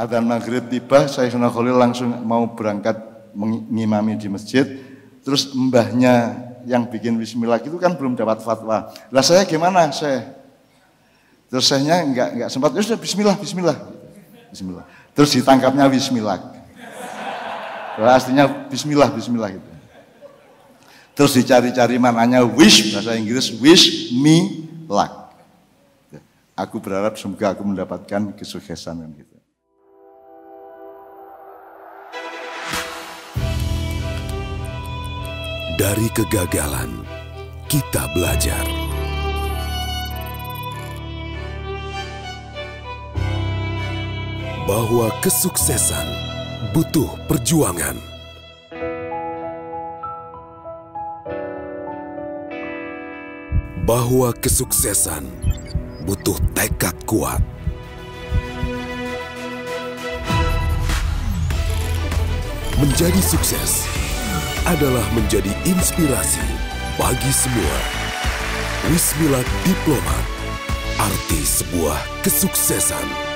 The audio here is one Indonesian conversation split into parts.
Adzan maghrib tiba, Sayyidina Khalil langsung mau berangkat mengimami di masjid. Terus mbahnya yang bikin Wismilak itu kan belum dapat fatwa. Lah saya gimana? Saya terus sayanya nggak sempat. Ya sudah Bismillah. Terus ditangkapnya Wismilak. Lah aslinya Bismillah itu. Terus dicari-cari mananya wish, bahasa Inggris Wismilak. Aku berharap semoga aku mendapatkan kesuksesan dan gitu. Dari kegagalan kita belajar. Bahwa kesuksesan butuh perjuangan. Bahwa kesuksesan butuh tekad kuat. Menjadi sukses adalah menjadi inspirasi bagi semua. Wismilak Diplomat, arti sebuah kesuksesan.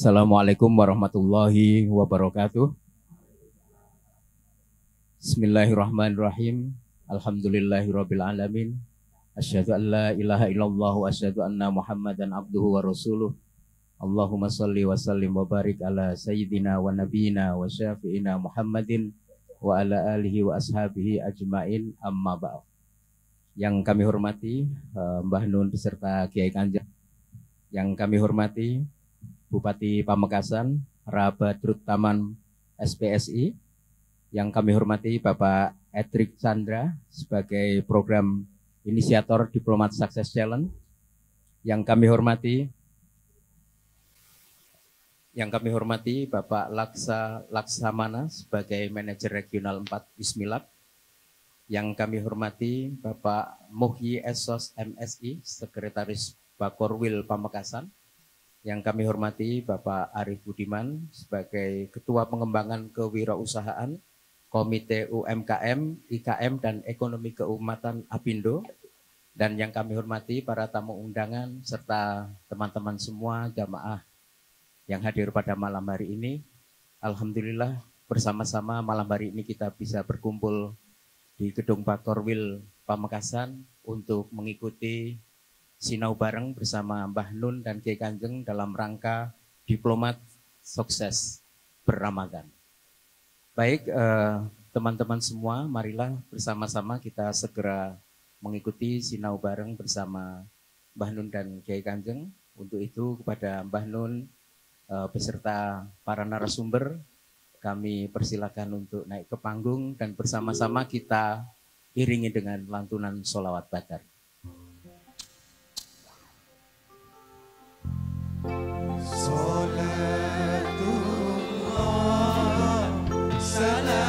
Assalamualaikum warahmatullahi wabarakatuh. Bismillahirrahmanirrahim. Alhamdulillahirrabbilalamin. Asyhadu an la ilaha illallah wa asyhadu anna muhammadan abduhu wa rasuluh. Allahumma salli wa sallim wa barik ala sayyidina wa nabiyina wa syafi'ina muhammadin wa ala alihi wa ashabihi ajma'in amma ba'd. Yang kami hormati Mbah Nun beserta Kiai Kanjeng. Yang kami hormati Bupati Pamekasan, Badrut Tamam SPSI, yang kami hormati Bapak Edric Chandra sebagai program inisiator Diplomat Sukses Challenge, yang kami hormati Bapak Laksamana sebagai manajer regional 4 Wismilak, yang kami hormati Bapak Muhyi Esos MSI, sekretaris Bakorwil Pamekasan. Yang kami hormati Bapak Arief Budiman sebagai Ketua Pengembangan Kewirausahaan Komite UMKM, IKM, dan Ekonomi Keumatan APindo. Dan yang kami hormati para tamu undangan serta teman-teman semua jamaah yang hadir pada malam hari ini. Alhamdulillah bersama-sama malam hari ini kita bisa berkumpul di Gedung Bakorwil Pamekasan untuk mengikuti sinau bareng bersama Mbah Nun dan Kiai Kanjeng dalam rangka Diplomat Sukses Berramadan. Baik teman-teman semua, marilah bersama-sama kita segera mengikuti sinau bareng bersama Mbah Nun dan Kiai Kanjeng. Untuk itu kepada Mbah Nun beserta para narasumber kami persilakan untuk naik ke panggung dan bersama-sama kita iringi dengan lantunan sholawat badar. Sholatullah salam.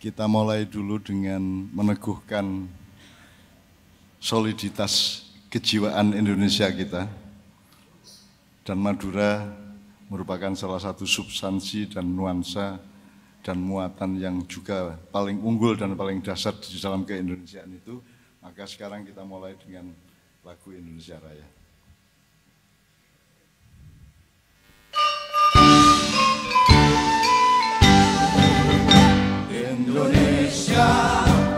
Kita mulai dulu dengan meneguhkan soliditas kejiwaan Indonesia kita, dan Madura merupakan salah satu substansi dan nuansa dan muatan yang juga paling unggul dan paling dasar di dalam keindonesiaan itu. Maka sekarang kita mulai dengan lagu Indonesia Raya. Indonesia,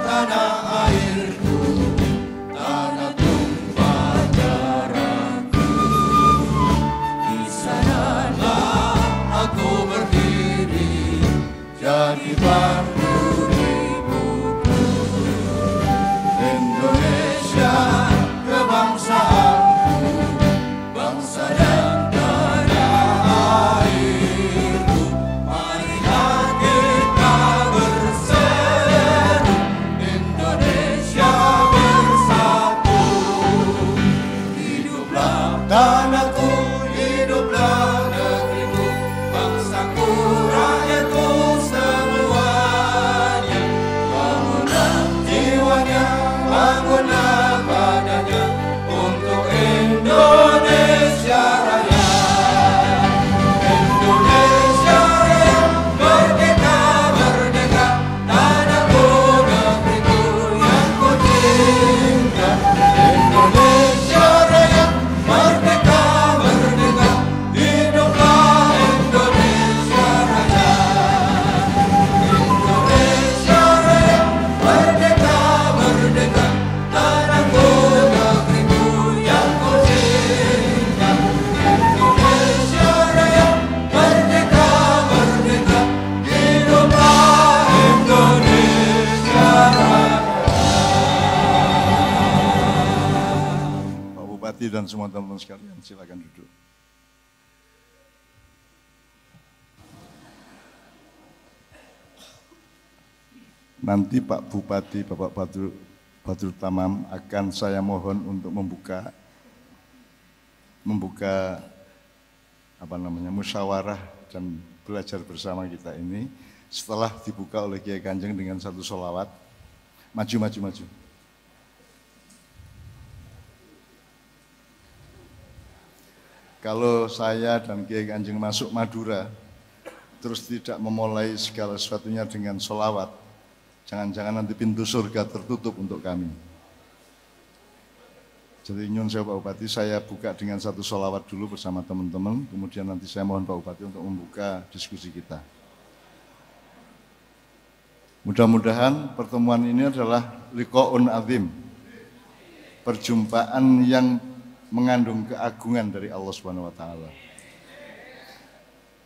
tanah airku, tanah tumpah darahku. Di sanalah aku berdiri, jadi bangku ibuku. Indonesia, kebangsaanku, bangsa dan Hati dan semua teman-teman sekalian, silakan duduk. Nanti Pak Bupati, Bapak Badrut Tamam akan saya mohon untuk membuka apa namanya musyawarah dan belajar bersama kita ini setelah dibuka oleh Kiai Kanjeng dengan satu sholawat. Maju. Kalau saya dan Kiai Kanjeng masuk Madura, terus tidak memulai segala sesuatunya dengan sholawat, jangan-jangan nanti pintu surga tertutup untuk kami. Jadi nyun saya Pak Bupati, saya buka dengan satu sholawat dulu bersama teman-teman, kemudian nanti saya mohon Pak Bupati untuk membuka diskusi kita. Mudah-mudahan pertemuan ini adalah liqa'un azim, perjumpaan yang mengandung keagungan dari Allah Subhanahu wa Ta'ala.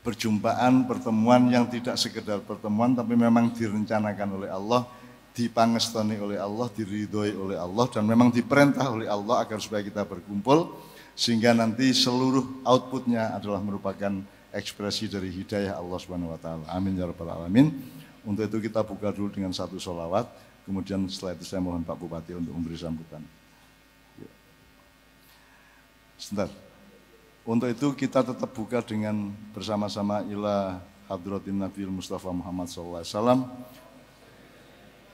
Perjumpaan, pertemuan yang tidak sekedar pertemuan, tapi memang direncanakan oleh Allah, dipangestoni oleh Allah, diridhoi oleh Allah, dan memang diperintah oleh Allah agar supaya kita berkumpul, sehingga nanti seluruh outputnya adalah merupakan ekspresi dari hidayah Allah Subhanahu wa Ta'ala. Amin ya rabbal alamin. Untuk itu kita buka dulu dengan satu sholawat, kemudian setelah itu saya mohon Pak Bupati untuk memberi sambutan. Sebentar. Untuk itu kita tetap buka dengan bersama-sama ila hadratin Nabi Mustafa Muhammad sallallahu alaihi wasallam.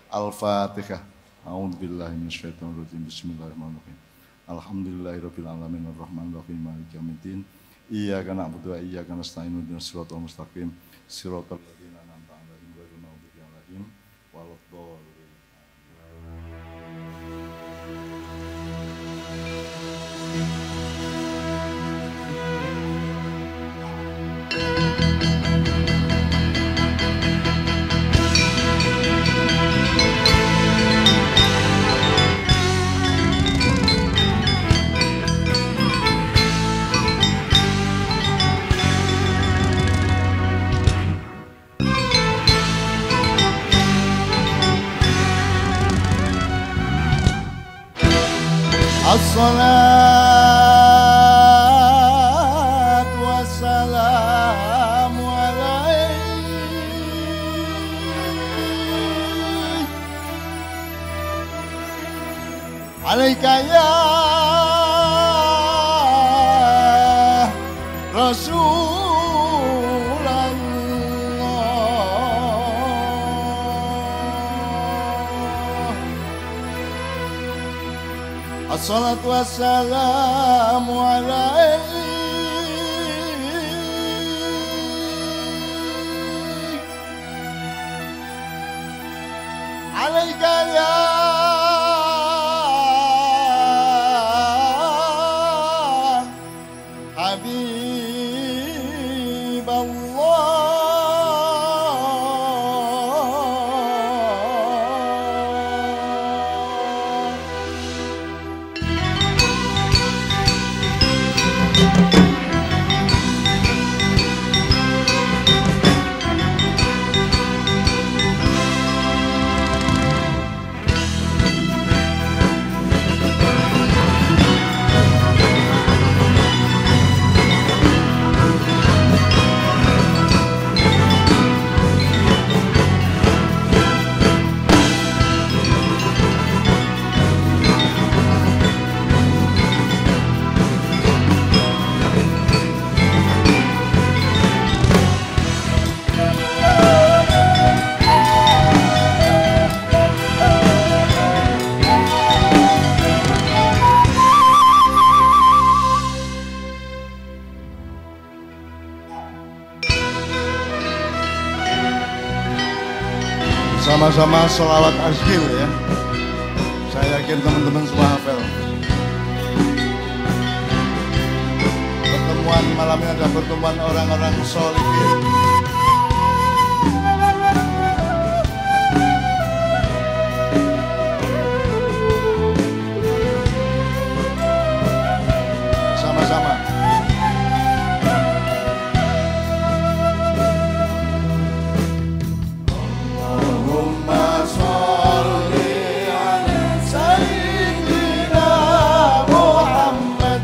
Al-Fatihah. A'udzubillahi minasyaitonir rajim. Bismillahirrahmanirrahim. Alhamdulillahirabbil alamin arrahmanir rahim maliki yaumiddin. Iyyaka na'budu wa iyyaka nasta'in ihdinas siratal mustaqim. Siratal ladzina an'amta 'alaihim ghairil maghdubi 'alaihim waladdallin. Assalatu wassalamu alaika ya Rasulullah. Assalatu wassalamu alaika ya sama sholawat azhil ya, saya yakin teman-teman semua hafal. Pertemuan malam ini ada pertemuan orang-orang sholihin. Sama-sama. Salli ala Sayyidina Muhammad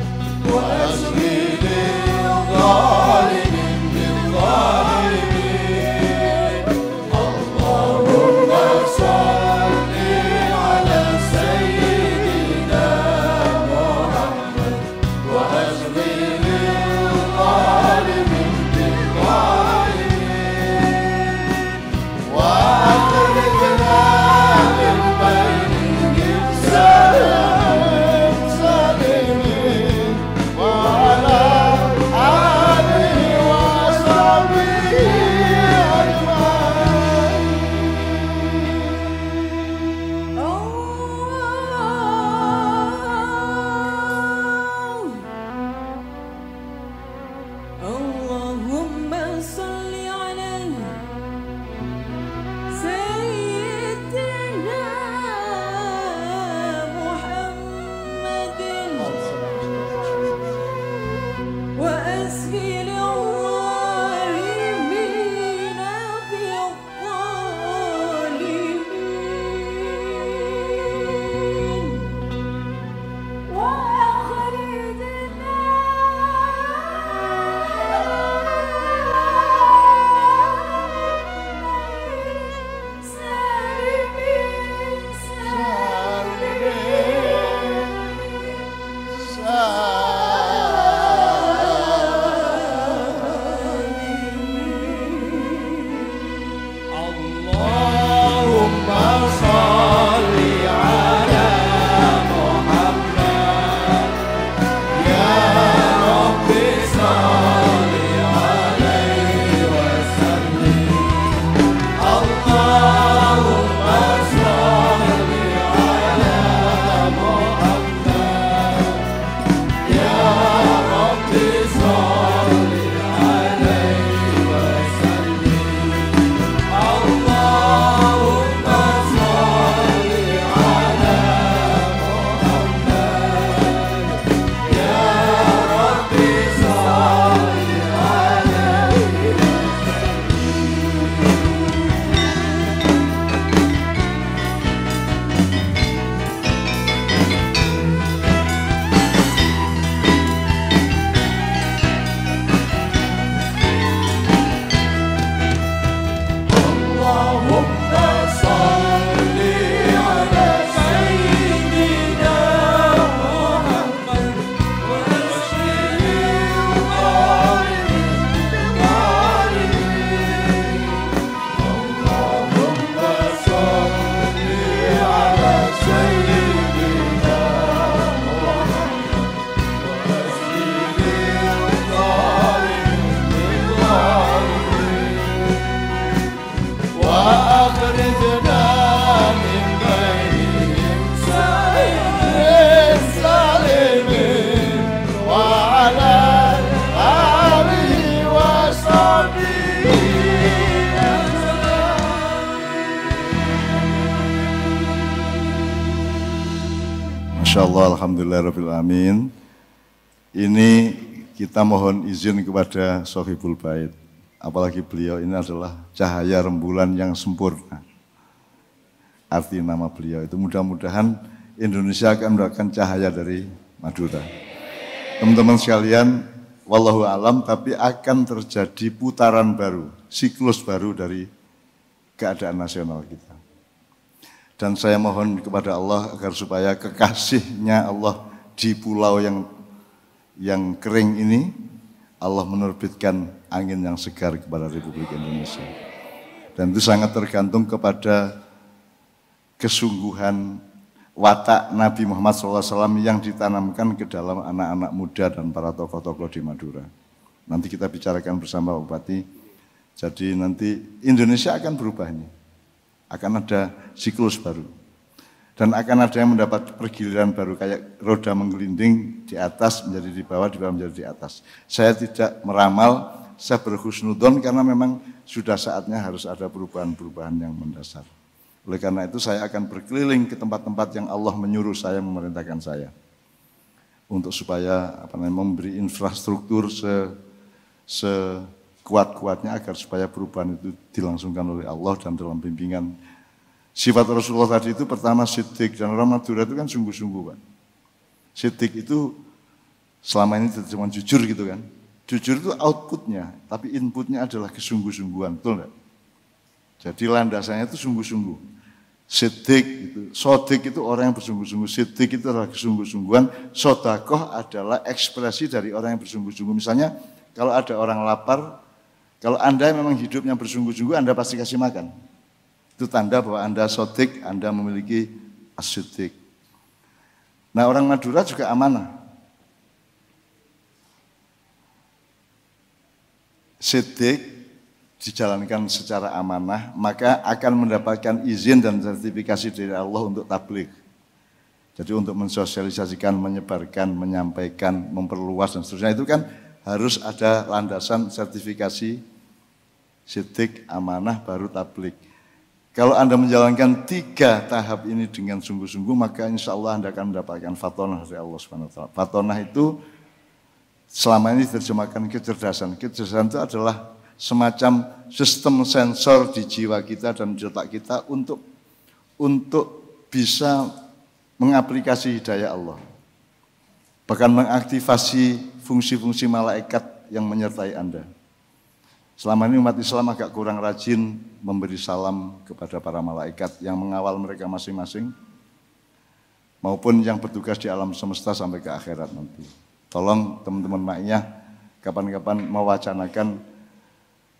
Masya Allah, alhamdulillahirrahmanirrahim. Ini kita mohon izin kepada Sohibul Bait. Apalagi beliau ini adalah cahaya rembulan yang sempurna. Arti nama beliau itu mudah-mudahan Indonesia akan mendapatkan cahaya dari Madura. Teman-teman sekalian, wallahu alam, tapi akan terjadi putaran baru, siklus baru dari keadaan nasional kita. Dan saya mohon kepada Allah agar supaya kekasihnya Allah di pulau yang kering ini, Allah menerbitkan angin yang segar kepada Republik Indonesia. Dan itu sangat tergantung kepada kesungguhan watak Nabi Muhammad SAW yang ditanamkan ke dalam anak-anak muda dan para tokoh-tokoh di Madura. Nanti kita bicarakan bersama Bupati, jadi nanti Indonesia akan berubahnya. Akan ada siklus baru. Dan akan ada yang mendapat pergiliran baru, kayak roda menggelinding di atas menjadi di bawah menjadi di atas. Saya tidak meramal, saya berhusnudon karena memang sudah saatnya harus ada perubahan-perubahan yang mendasar. Oleh karena itu saya akan berkeliling ke tempat-tempat yang Allah menyuruh saya, memerintahkan saya. Untuk supaya memberi infrastruktur sekuat-kuatnya agar supaya perubahan itu dilangsungkan oleh Allah dan dalam bimbingan. Sifat Rasulullah tadi itu pertama siddiq, dan orang Madura itu kan sungguh-sungguh, Pak. Siddiq itu selama ini tidak cuma jujur gitu kan. Jujur itu outputnya, tapi inputnya adalah kesungguh-sungguhan, betul enggak? Jadi landasannya itu sungguh-sungguh. Siddiq itu, sodiq itu orang yang bersungguh-sungguh, siddiq itu adalah kesungguh-sungguhan, sodakoh adalah ekspresi dari orang yang bersungguh-sungguh. Misalnya kalau ada orang lapar, kalau Anda memang hidupnya bersungguh-sungguh, Anda pasti kasih makan. Itu tanda bahwa Anda sodik, Anda memiliki as-siddiq. Nah, orang Madura juga amanah. Siddiq dijalankan secara amanah, maka akan mendapatkan izin dan sertifikasi dari Allah untuk tabligh. Jadi untuk mensosialisasikan, menyebarkan, menyampaikan, memperluas dan seterusnya itu kan harus ada landasan sertifikasi siddiq, amanah, baru tabligh. Kalau Anda menjalankan tiga tahap ini dengan sungguh-sungguh, maka insya Allah Anda akan mendapatkan fatonah dari Allah Subhanahu Wa Taala. Fatonah itu selama ini diterjemahkan kecerdasan. Kecerdasan itu adalah semacam sistem sensor di jiwa kita dan di otak kita untuk bisa mengaplikasi hidayah Allah. Bahkan mengaktifasi fungsi-fungsi malaikat yang menyertai Anda. Selama ini umat Islam agak kurang rajin memberi salam kepada para malaikat yang mengawal mereka masing-masing maupun yang bertugas di alam semesta sampai ke akhirat nanti. Tolong teman-teman maknya kapan-kapan mewacanakan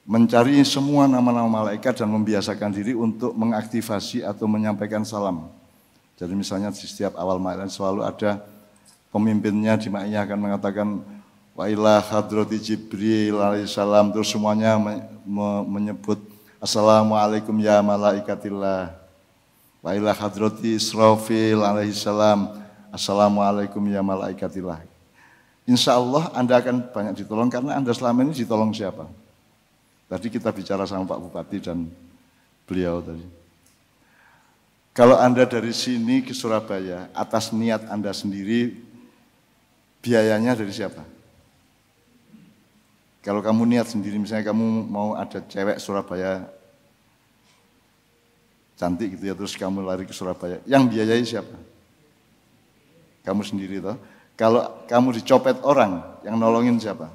mencari semua nama-nama malaikat dan membiasakan diri untuk mengaktifasi atau menyampaikan salam. Jadi misalnya di setiap awal malaikat selalu ada pemimpinnya di maknya akan mengatakan wa ila hadrati Jibril alaihissalam, terus semuanya menyebut assalamualaikum ya malaikatillah, wa ila hadrati Israfil alaihissalam, assalamualaikum ya malaikatillah. Insya Allah Anda akan banyak ditolong karena Anda selama ini ditolong siapa? Tadi kita bicara sama Pak Bupati dan beliau tadi. Kalau Anda dari sini ke Surabaya atas niat Anda sendiri, biayanya dari siapa? Kalau kamu niat sendiri, misalnya kamu mau ada cewek Surabaya cantik gitu ya, terus kamu lari ke Surabaya, yang biayai siapa? Kamu sendiri toh. Kalau kamu dicopet orang, yang nolongin siapa?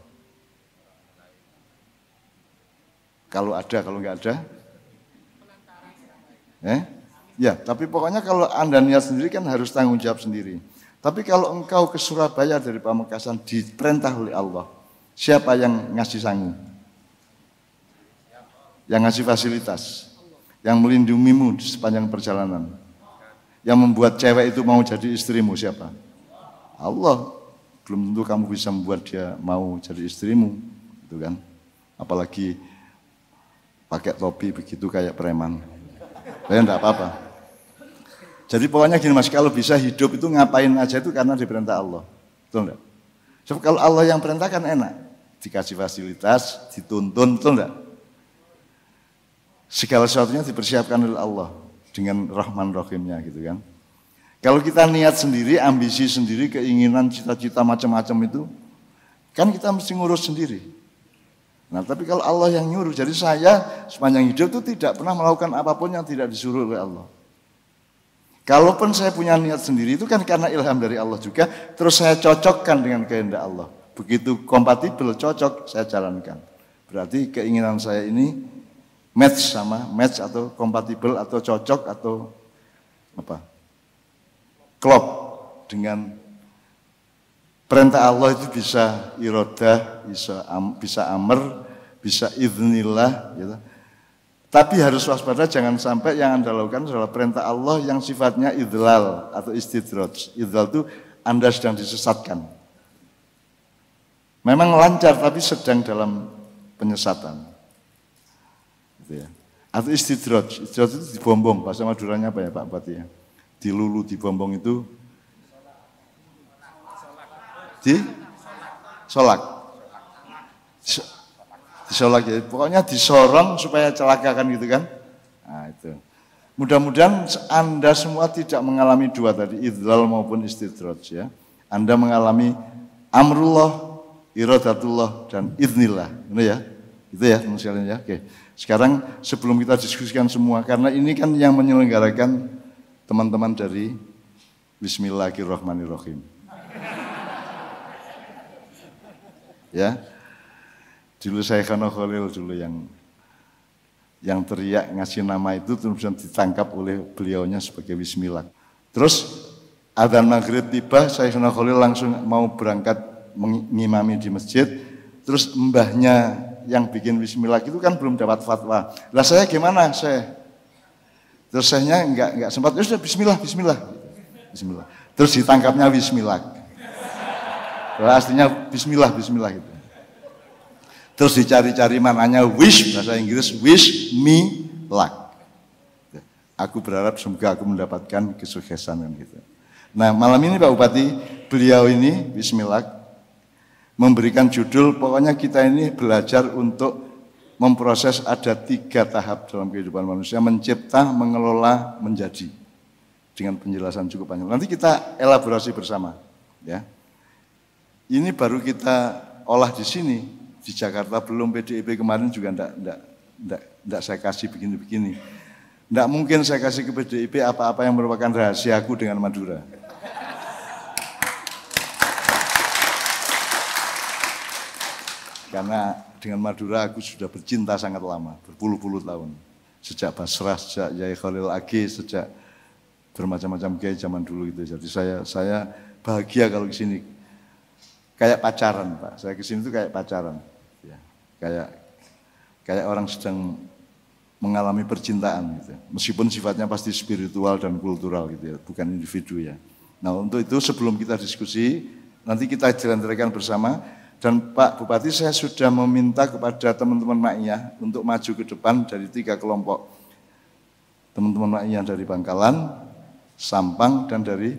Kalau ada, kalau nggak ada? Ya, tapi pokoknya kalau Anda niat sendiri kan harus tanggung jawab sendiri. Tapi kalau engkau ke Surabaya dari Pamekasan diperintah oleh Allah, siapa yang ngasih sangu? Yang ngasih fasilitas? Yang melindungimu di sepanjang perjalanan? Yang membuat cewek itu mau jadi istrimu siapa? Allah. Belum tentu kamu bisa membuat dia mau jadi istrimu, gitu kan? Apalagi pakai topi begitu kayak preman. Saya enggak apa-apa. Jadi pokoknya gini Mas, kalau bisa hidup itu ngapain aja itu karena diperintah Allah. Betul enggak? Sebab kalau Allah yang perintahkan enak, dikasih fasilitas, dituntun, betul enggak? Segala sesuatunya dipersiapkan oleh Allah dengan rahman rahimnya gitu kan. Kalau kita niat sendiri, ambisi sendiri, keinginan, cita-cita macam-macam itu, kan kita mesti ngurus sendiri. Nah, tapi kalau Allah yang nyuruh, jadi saya sepanjang hidup itu tidak pernah melakukan apapun yang tidak disuruh oleh Allah. Kalaupun saya punya niat sendiri itu kan karena ilham dari Allah juga, terus saya cocokkan dengan kehendak Allah. Begitu kompatibel, cocok, saya jalankan. Berarti keinginan saya ini match atau kompatibel atau cocok atau apa? Klop dengan perintah Allah itu bisa irodah, bisa amr, bisa idznillah gitu. Tapi harus waspada jangan sampai yang Anda lakukan adalah perintah Allah yang sifatnya idlal atau istidraj. Idlal itu Anda sedang disesatkan. Memang lancar tapi sedang dalam penyesatan. Gitu ya. Atau istidraj. Istidraj itu dibombong, bahasa Maduranya apa ya Pak Bupati ya? Dilulu, dibombong itu disolak ya, pokoknya disorong supaya celaka kan gitu kan. Nah itu, mudah-mudahan Anda semua tidak mengalami dua tadi, idlal maupun istidraj ya. Anda mengalami amrullah, iradatullah, dan idznillah ini ya, itu ya misalnya ya. Oke, sekarang sebelum kita diskusikan semua, karena ini kan yang menyelenggarakan teman-teman dari Bismillahirrahmanirrahim. Ya, dulu saya Kano Khalil dulu yang teriak ngasih nama itu, terus ditangkap oleh beliaunya sebagai Wismilak. Terus adzan maghrib tiba, saya Kano Khalil langsung mau berangkat mengimami di masjid. Terus mbahnya yang bikin Wismilak itu kan belum dapat fatwa. Lah saya gimana saya? Terus saya enggak sempat, sudah bismillah. Terus ditangkapnya Wismilak. Artinya bismillah gitu. Terus dicari-cari mananya wish, bahasa Inggris Wismilak. Aku berharap semoga aku mendapatkan kesuksesan gitu. Nah, malam ini Pak Bupati, beliau ini Wismilak memberikan judul, pokoknya kita ini belajar untuk memproses. Ada tiga tahap dalam kehidupan manusia: mencipta, mengelola, menjadi. Dengan penjelasan cukup panjang, nanti kita elaborasi bersama ya. Ini baru kita olah di sini, di Jakarta belum. PDIP kemarin juga enggak saya kasih begini-begini. Enggak mungkin saya kasih ke PDIP apa-apa yang merupakan rahasiaku dengan Madura. Karena dengan Madura aku sudah bercinta sangat lama, berpuluh-puluh tahun. Sejak Basrah, sejak Yai Khalil Agi, sejak bermacam-macam kiai zaman dulu gitu. Jadi saya bahagia kalau ke sini. Kayak pacaran, Pak. Saya ke sini itu kayak pacaran. Ya. Kayak orang sedang mengalami percintaan gitu. Meskipun sifatnya pasti spiritual dan kultural gitu ya, bukan individu ya. Nah, untuk itu sebelum kita diskusi, nanti kita jalan-jalan bersama. Dan Pak Bupati, saya sudah meminta kepada teman-teman Ma'iyah untuk maju ke depan dari tiga kelompok. Teman-teman Ma'iyah dari Bangkalan, Sampang, dan dari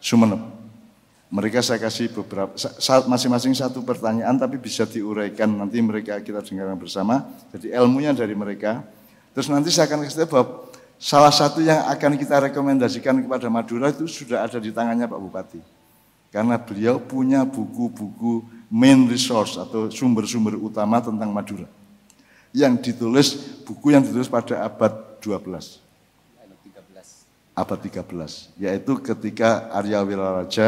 Sumenep. Mereka saya kasih beberapa, masing-masing satu pertanyaan, tapi bisa diuraikan. Nanti mereka kita dengarkan bersama, jadi ilmunya dari mereka. Terus nanti saya akan kasih tahu bahwa salah satu yang akan kita rekomendasikan kepada Madura itu sudah ada di tangannya Pak Bupati. Karena beliau punya buku-buku main resource atau sumber-sumber utama tentang Madura yang ditulis, buku yang ditulis pada abad 13, yaitu ketika Arya Wiraraja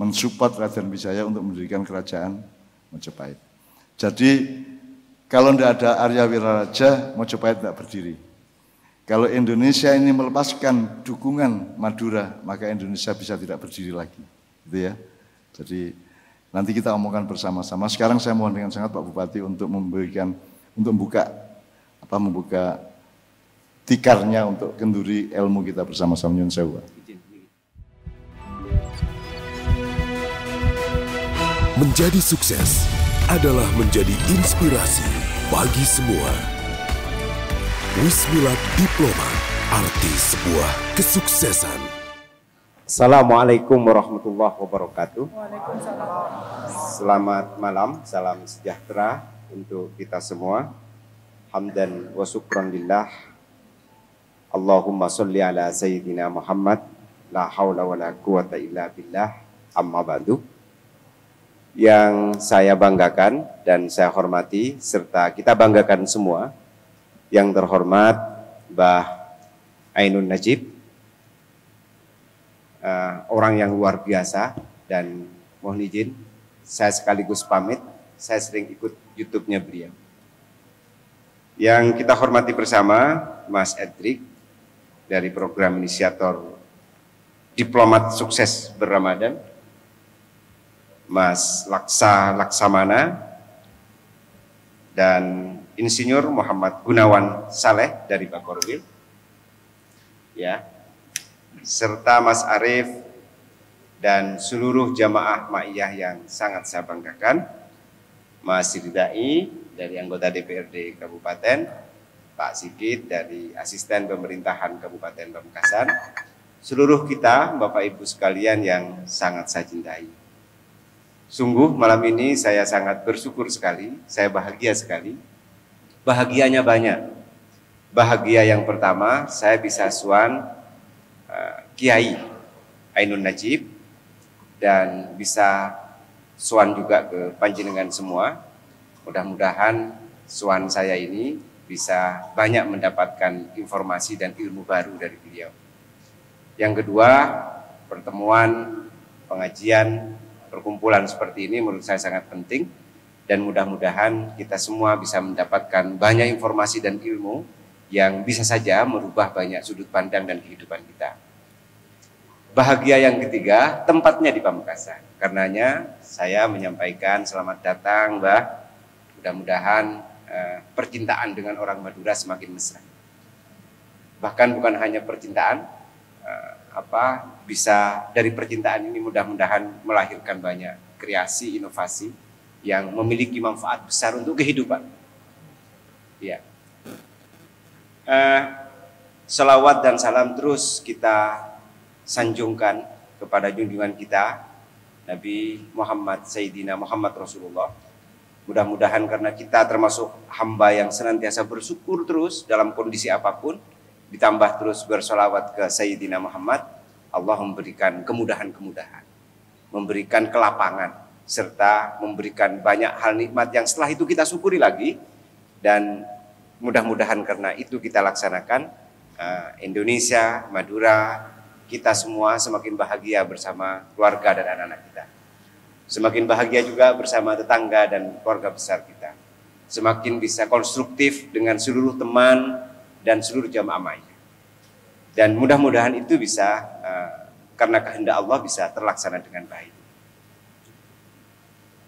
mensupport Raden Wijaya untuk mendirikan kerajaan Majapahit. Jadi kalau tidak ada Arya Wiraraja, Majapahit tidak berdiri. Kalau Indonesia ini melepaskan dukungan Madura, maka Indonesia bisa tidak berdiri lagi, gitu ya. Jadi nanti kita omongkan bersama-sama. Sekarang saya mohon dengan sangat Pak Bupati untuk memberikan, untuk membuka tikarnya untuk kenduri ilmu kita bersama-sama. Nyun sewu. Menjadi sukses adalah menjadi inspirasi bagi semua. Wismilak Diplomat, arti sebuah kesuksesan. Assalamualaikum warahmatullahi wabarakatuh. Waalaikumsalam. Selamat malam, salam sejahtera untuk kita semua. Hamdan wa syukran lillah. Allahumma sholli ala sayyidina Muhammad La haula wa la quwata illa billah, amma ba'du. Yang saya banggakan dan saya hormati, serta kita banggakan semua, yang terhormat Mbah Ainun Nadjib, orang yang luar biasa, dan mohon izin, saya sekaligus pamit, saya sering ikut YouTube-nya beliau. Yang kita hormati bersama, Mas Edric, dari program inisiator Diplomat Sukses Berramadan, Mas Laksamana, dan Insinyur Muhammad Gunawan Saleh dari Bakorwil, ya, serta Mas Arif dan seluruh jamaah ma'iyah yang sangat saya banggakan, Mas Ridai dari anggota DPRD Kabupaten, Pak Sigit dari Asisten Pemerintahan Kabupaten Pamekasan, seluruh kita, Bapak Ibu sekalian yang sangat saya cintai. Sungguh malam ini saya sangat bersyukur sekali, saya bahagia sekali. Bahagianya banyak. Bahagia yang pertama, saya bisa suan Kiai Ainun Nadjib dan bisa suan juga ke panjenengan semua. Mudah-mudahan suan saya ini bisa banyak mendapatkan informasi dan ilmu baru dari beliau. Yang kedua, pertemuan, pengajian, perkumpulan seperti ini menurut saya sangat penting. Dan mudah-mudahan kita semua bisa mendapatkan banyak informasi dan ilmu yang bisa saja merubah banyak sudut pandang dan kehidupan kita. Bahagia yang ketiga, tempatnya di Pamekasan. Karenanya saya menyampaikan selamat datang, Mbah. Mudah-mudahan percintaan dengan orang Madura semakin mesra. Bahkan bukan hanya percintaan, bisa dari percintaan ini mudah-mudahan melahirkan banyak kreasi, inovasi yang memiliki manfaat besar untuk kehidupan. Ya. Selawat dan salam terus kita sanjungkan kepada junjungan kita Nabi Muhammad Sayyidina Muhammad Rasulullah. Mudah-mudahan karena kita termasuk hamba yang senantiasa bersyukur terus dalam kondisi apapun, ditambah terus bersolawat ke Sayyidina Muhammad, Allah memberikan kemudahan-kemudahan, memberikan kelapangan, serta memberikan banyak hal nikmat yang setelah itu kita syukuri lagi. Dan mudah-mudahan karena itu kita laksanakan, Indonesia, Madura, kita semua semakin bahagia bersama keluarga dan anak-anak kita. Semakin bahagia juga bersama tetangga dan keluarga besar kita. Semakin bisa konstruktif dengan seluruh teman dan seluruh jamaah ma'iyah. Dan mudah-mudahan itu bisa, karena kehendak Allah, bisa terlaksana dengan baik.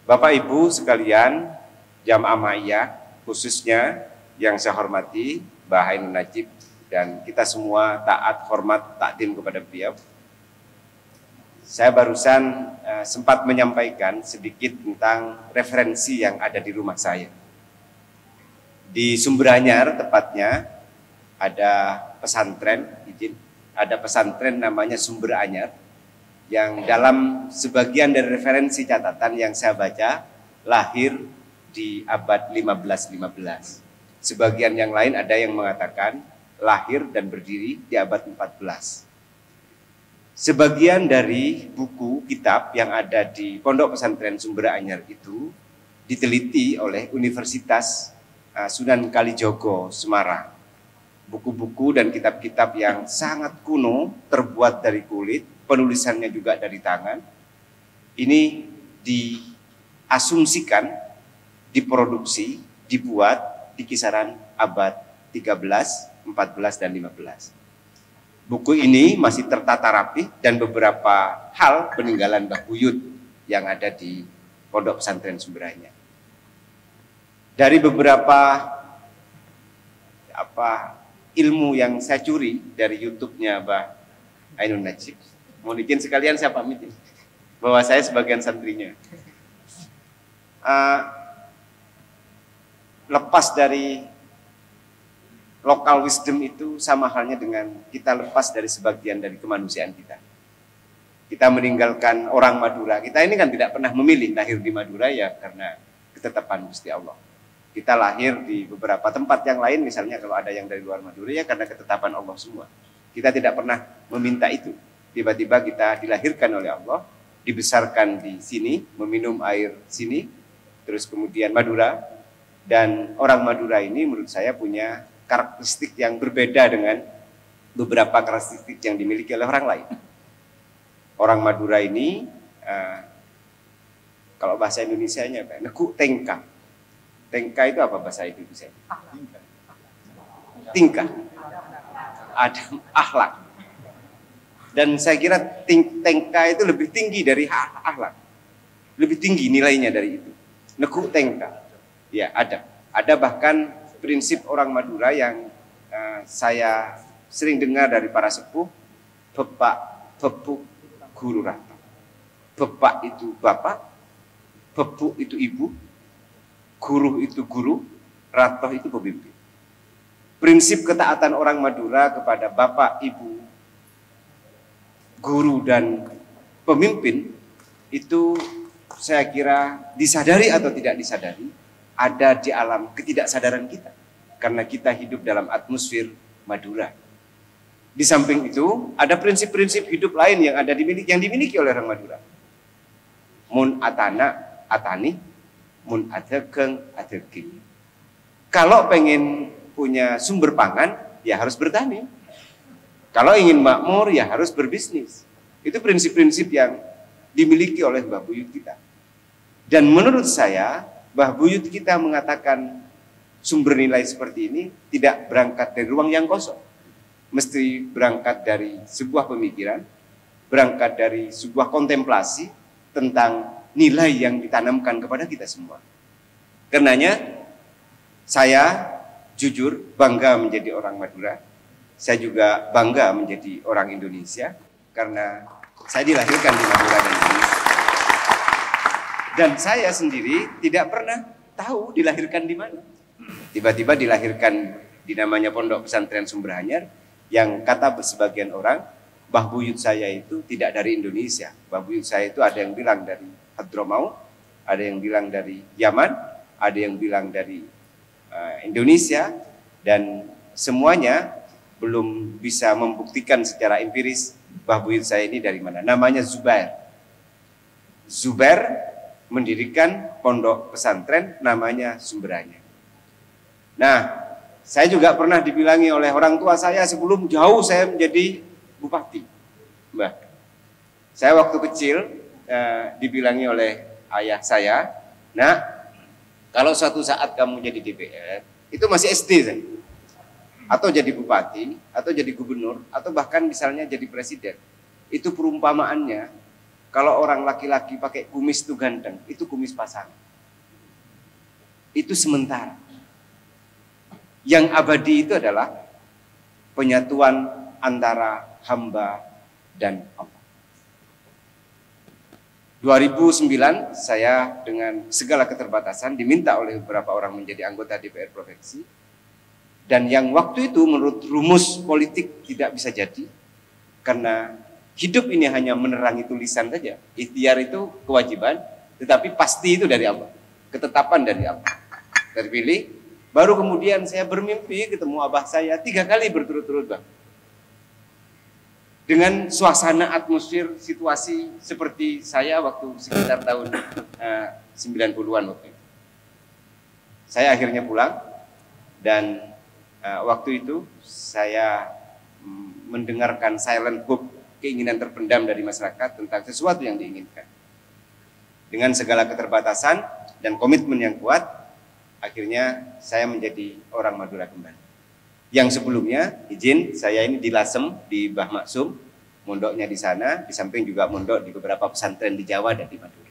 Bapak Ibu sekalian, jamaah ma'iyah, khususnya yang saya hormati Mbah Ainun Nadjib, dan kita semua taat, hormat, takdim kepada beliau. Saya barusan sempat menyampaikan sedikit tentang referensi yang ada di rumah saya. Di Sumber Anyar tepatnya, ada pesantren namanya Sumber Anyar, yang dalam sebagian dari referensi catatan yang saya baca lahir di abad 1515. Sebagian yang lain ada yang mengatakan lahir dan berdiri di abad 14. Sebagian dari buku kitab yang ada di pondok pesantren Sumber Anyar itu diteliti oleh Universitas Sunan Kalijogo Semarang. Buku-buku dan kitab-kitab yang sangat kuno, terbuat dari kulit, penulisannya juga dari tangan, ini diasumsikan, diproduksi, dibuat di kisaran abad 13, 14, dan 15. Buku ini masih tertata rapi dan beberapa hal peninggalan Mbah Buyut yang ada di pondok pesantren Sumber Anyar. Dari beberapa ilmu yang saya curi dari YouTube-nya Mbah Ainun Nadjib, mohon izin sekalian saya pamitin bahwa saya sebagian santrinya. Lepas dari local wisdom itu sama halnya dengan kita lepas dari sebagian dari kemanusiaan kita. Kita meninggalkan orang Madura. Kita ini kan tidak pernah memilih lahir di Madura, ya karena ketetapan Gusti Allah. Kita lahir di beberapa tempat yang lain, misalnya kalau ada yang dari luar Madura, ya karena ketetapan Allah semua. Kita tidak pernah meminta itu. tiba-tiba kita dilahirkan oleh Allah, dibesarkan di sini, meminum air sini, terus kemudian Madura. Dan orang Madura ini menurut saya punya karakteristik yang berbeda dengan beberapa karakteristik yang dimiliki oleh orang lain. Orang Madura ini, kalau bahasa Indonesianya, nekuk tengka. Tengka itu apa bahasa Indonesia? Tingkah. Adam akhlak. Dan saya kira tengka itu lebih tinggi dari akhlak. Lebih tinggi nilainya dari itu. Nekuk tengka. Ya, ada. Ada bahkan prinsip orang Madura yang saya sering dengar dari para sepuh. Bepak, bepuk, guru rata. Bepak itu bapak. Bepuk itu ibu. Guru itu guru. Ratoh itu pemimpin. Prinsip ketaatan orang Madura kepada bapak, ibu, guru dan pemimpin itu saya kira disadari atau tidak disadari ada di alam ketidaksadaran kita karena kita hidup dalam atmosfer Madura. Di samping itu ada prinsip-prinsip hidup lain yang dimiliki oleh orang Madura. Mun atana atani, mun adegeng adegeng. Kalau pengen punya sumber pangan ya harus bertani. Kalau ingin makmur ya harus berbisnis. Itu prinsip-prinsip yang dimiliki oleh mbah buyut kita. Dan menurut saya mbah buyut kita mengatakan sumber nilai seperti ini tidak berangkat dari ruang yang kosong. Mesti berangkat dari sebuah pemikiran, berangkat dari sebuah kontemplasi tentang nilai yang ditanamkan kepada kita semua. Karenanya saya jujur bangga menjadi orang Madura. Saya juga bangga menjadi orang Indonesia karena saya dilahirkan di Madura dan Indonesia. Dan saya sendiri tidak pernah tahu dilahirkan di mana. Tiba-tiba dilahirkan di namanya Pondok Pesantren Sumber Anyar yang kata sebagian orang, mbah buyut saya itu tidak dari Indonesia. Mbah buyut saya itu ada yang bilang dari Hadramaut, ada yang bilang dari Yaman, ada yang bilang dari Indonesia, dan semuanya belum bisa membuktikan secara empiris mbah buyut saya ini dari mana. Namanya Zubair. Zubair mendirikan pondok pesantren namanya Sumber Anyar. Nah, saya juga pernah dibilangi oleh orang tua saya sebelum jauh saya menjadi bupati. Mbah, saya waktu kecil dibilangi oleh ayah saya, "Nak, kalau suatu saat kamu jadi DPR, itu masih SD saya. Atau jadi bupati, atau jadi gubernur, atau bahkan misalnya jadi presiden. Itu perumpamaannya, kalau orang laki-laki pakai kumis itu ganteng, itu kumis pasangan. Itu sementara. Yang abadi itu adalah penyatuan antara hamba dan Allah." 2009 saya dengan segala keterbatasan diminta oleh beberapa orang menjadi anggota DPR Provinsi. Dan yang waktu itu menurut rumus politik tidak bisa jadi karena hidup ini hanya menerangi tulisan saja. Ikhtiar itu kewajiban, tetapi pasti itu dari Allah, ketetapan dari Allah. Terpilih, baru kemudian saya bermimpi ketemu abah saya 3 kali berturut-turut, Bang. Dengan suasana atmosfer situasi seperti saya waktu sekitar tahun 90-an waktu itu. Saya akhirnya pulang dan waktu itu saya mendengarkan silent book, keinginan terpendam dari masyarakat tentang sesuatu yang diinginkan. Dengan segala keterbatasan dan komitmen yang kuat, akhirnya saya menjadi orang Madura kembali. Yang sebelumnya, izin, saya ini di Lasem, di Mbah Maksum, mondoknya di sana, di samping juga mondok di beberapa pesantren di Jawa dan di Madura.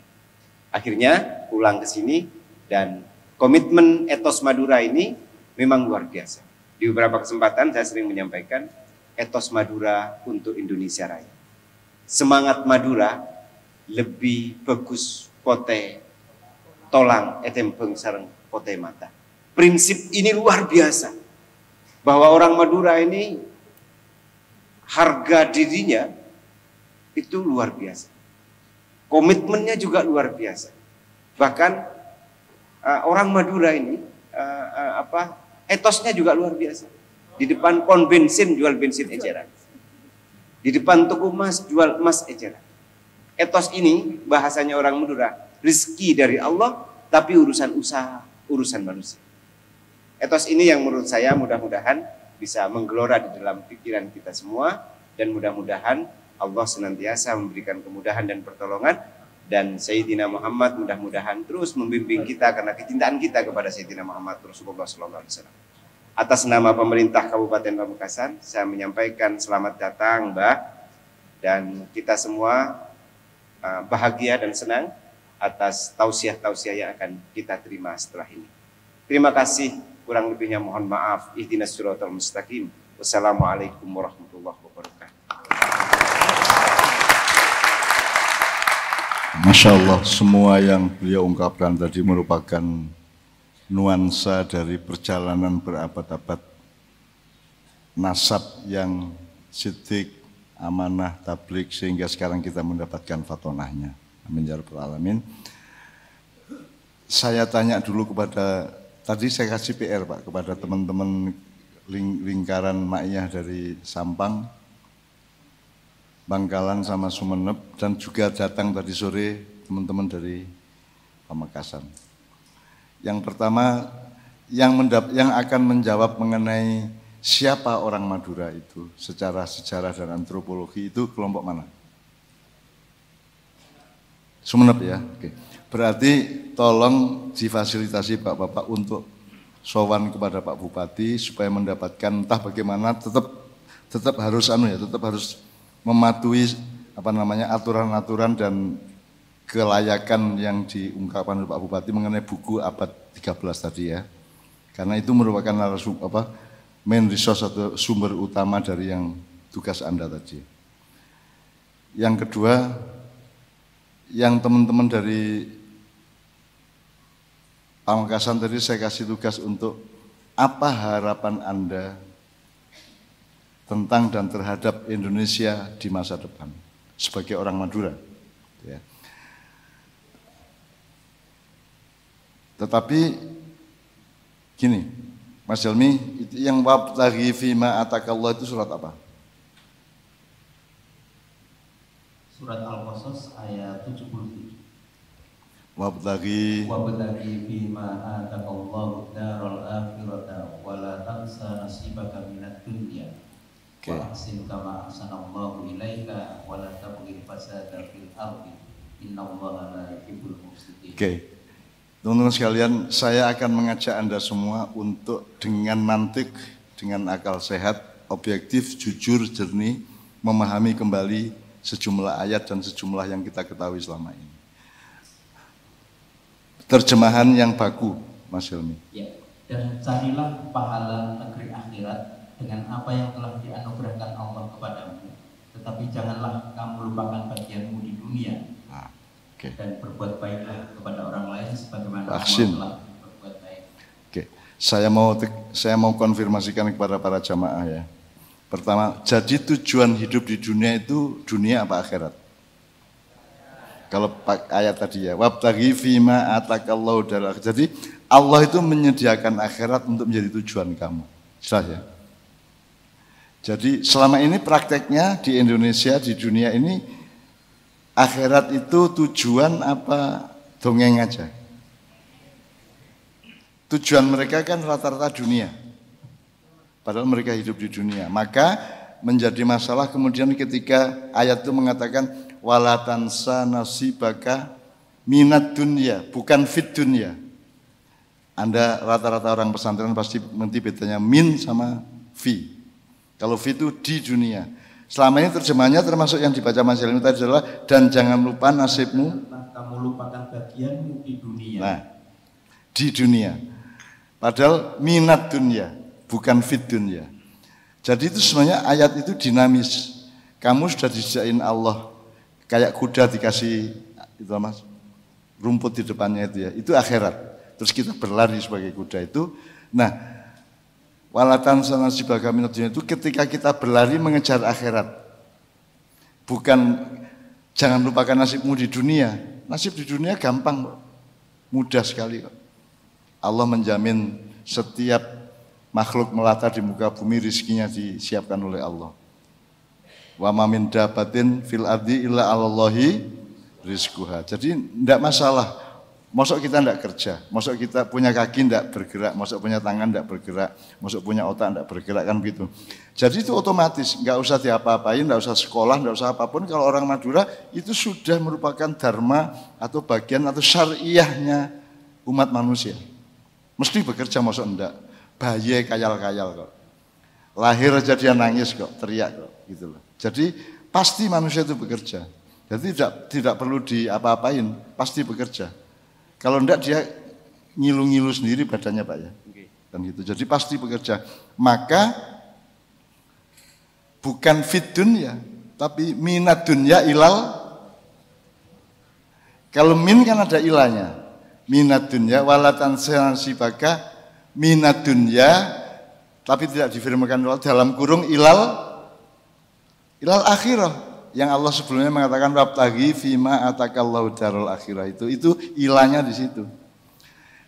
Akhirnya pulang ke sini dan komitmen etos Madura ini memang luar biasa. Di beberapa kesempatan saya sering menyampaikan etos Madura untuk Indonesia Raya. Semangat Madura lebih bagus pote tolang etempeng sareng pote mata. Prinsip ini luar biasa. Bahwa orang Madura ini harga dirinya itu luar biasa. Komitmennya juga luar biasa. Bahkan orang Madura ini etosnya juga luar biasa. Di depan pon bensin jual bensin eceran. Di depan toko emas, jual emas aja. Etos ini, bahasanya orang Madura, rizki dari Allah, tapi urusan usaha, urusan manusia. Etos ini yang menurut saya mudah-mudahan bisa menggelora di dalam pikiran kita semua, dan mudah-mudahan Allah senantiasa memberikan kemudahan dan pertolongan, dan Sayyidina Muhammad mudah-mudahan terus membimbing kita karena kecintaan kita kepada Sayyidina Muhammad Rasulullah SAW. Atas nama pemerintah Kabupaten Pamekasan, saya menyampaikan selamat datang, Mbah, dan kita semua bahagia dan senang atas tausiah-tausiah yang akan kita terima setelah ini. Terima kasih, kurang lebihnya mohon maaf. Ihdinas siratal mustaqim. Wassalamualaikum warahmatullahi wabarakatuh. Masya Allah, semua yang beliau ungkapkan tadi merupakan nuansa dari perjalanan berabad-abad nasab yang siddiq, amanah, tablik, sehingga sekarang kita mendapatkan fatonahnya. Amin ya rabbal alamin. Saya tanya dulu kepada, tadi saya kasih PR Pak kepada teman-teman lingkaran Ma'iyah dari Sampang, Bangkalan sama Sumenep, dan juga datang tadi sore teman-teman dari Pamekasan. Yang pertama yang akan menjawab mengenai siapa orang Madura itu secara sejarah dan antropologi itu kelompok mana? Sumenep ya. Oke. Berarti tolong difasilitasi Pak Bapak untuk sowan kepada Pak Bupati supaya mendapatkan entah bagaimana tetap harus tetap harus mematuhi aturan-aturan dan kelayakan yang diungkapkan oleh Pak Bupati mengenai buku abad 13 tadi ya, karena itu merupakan main resource atau sumber utama dari yang tugas Anda tadi. Yang kedua, yang teman-teman dari Pamekasan tadi saya kasih tugas untuk apa harapan Anda tentang dan terhadap Indonesia di masa depan sebagai orang Madura. Ya. Tetapi gini, Mas Helmi, yang wabtaghi fima atakallah itu surat apa? Surat Al-Qasas ayat 77. Wabtaghi fima atakallahu daral akhirata wa la tansa nasibaka minad dunya. Okay. Okay. Teman-teman sekalian, saya akan mengajak Anda semua untuk dengan mantik, dengan akal sehat, objektif, jujur, jernih, memahami kembali sejumlah ayat dan sejumlah yang kita ketahui selama ini. Terjemahan yang baku, Mas Helmi. Ya. Dan carilah pahala negeri akhirat dengan apa yang telah dianugerahkan Allah kepadamu, tetapi janganlah kamu lupakan bagianmu di dunia. Okay. Dan berbuat baiklah kepada orang lain sebagaimana kamu telah berbuat baik. Okay. Saya mau konfirmasikan kepada para jamaah ya. Pertama, jadi tujuan hidup di dunia itu dunia apa akhirat? Kalau ayat tadi ya, wabtaghi fima atakallahu daral akhirah. Jadi Allah itu menyediakan akhirat untuk menjadi tujuan kamu. Jelas ya? Jadi selama ini prakteknya di Indonesia, di dunia ini, akhirat itu tujuan apa dongeng aja? Tujuan mereka kan rata-rata dunia. Padahal mereka hidup di dunia. Maka menjadi masalah kemudian ketika ayat itu mengatakan wala tansa nasibaka minad dunya, bukan fit dunya. Anda rata-rata orang pesantren pasti nanti bedanya min sama fi. Kalau itu di dunia. Selama ini terjemahannya termasuk yang dibaca Mas Helmi tadi adalah dan jangan lupa nasibmu. Kamu lupakan bagianmu di dunia. Nah, di dunia. Padahal minat dunia, bukan fit dunia. Jadi itu sebenarnya ayat itu dinamis. Kamu sudah disediain Allah kayak kuda dikasih itu Mas, rumput di depannya itu ya. Itu akhirat. Terus kita berlari sebagai kuda itu. Nah, walatan sana sibaga minat dunia itu ketika kita berlari mengejar akhirat. Bukan jangan lupakan nasibmu di dunia. Nasib di dunia gampang, mudah sekali. Allah menjamin setiap makhluk melata di muka bumi rizkinya disiapkan oleh Allah. Wa ma min dabatin fil ardi illa 'alallahi rizquha. Jadi tidak masalah. Masuk kita tidak kerja, masuk kita punya kaki tidak bergerak, masuk punya tangan tidak bergerak, masuk punya otak tidak bergerak, kan begitu. Jadi itu otomatis, nggak usah diapa-apain, nggak usah sekolah, nggak usah apapun. Kalau orang Madura itu sudah merupakan dharma atau bagian atau syariahnya umat manusia. Mesti bekerja, masuk enggak. Baye kayal-kayal kok. Lahir aja dia nangis kok, teriak kok, gitu loh. Jadi pasti manusia itu bekerja. Jadi tidak perlu diapa-apain, pasti bekerja. Kalau enggak dia ngilu-ngilu sendiri badannya Pak ya. Dan gitu. Jadi pasti bekerja. Maka bukan fit dunya, tapi minat dunya ilal. Kalau min kan ada ilanya. Minat dunya walatan sibaka minat dunya, tapi tidak difirmakan dalam kurung ilal ilal akhirah. Yang Allah sebelumnya mengatakan wabtaghi fima atakallahu darul akhirah, itu ilahnya di situ.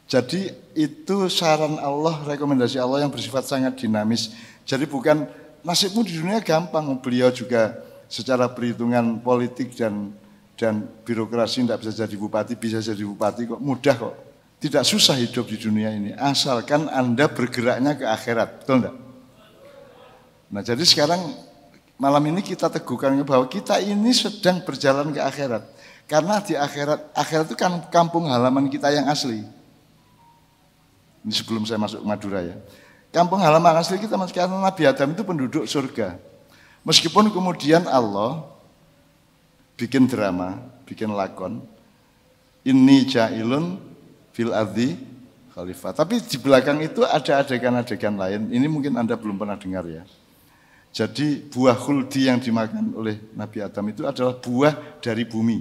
Jadi itu saran Allah, rekomendasi Allah yang bersifat sangat dinamis. Jadi bukan nasibmu di dunia gampang. Beliau juga secara perhitungan politik dan birokrasi tidak bisa jadi bupati, bisa jadi bupati kok, mudah kok. Tidak susah hidup di dunia ini asalkan Anda bergeraknya ke akhirat, betul enggak? Nah, jadi sekarang malam ini kita teguhkan bahwa kita ini sedang berjalan ke akhirat. Karena di akhirat itu kan kampung halaman kita yang asli. Ini sebelum saya masuk Madura ya. Kampung halaman asli kita, karena Nabi Adam itu penduduk surga. Meskipun kemudian Allah bikin drama, bikin lakon. Inni ja'ilun fil ardi khalifah. Tapi di belakang itu ada adegan-adegan lain. Ini mungkin Anda belum pernah dengar ya. Jadi buah khuldi yang dimakan oleh Nabi Adam itu adalah buah dari bumi.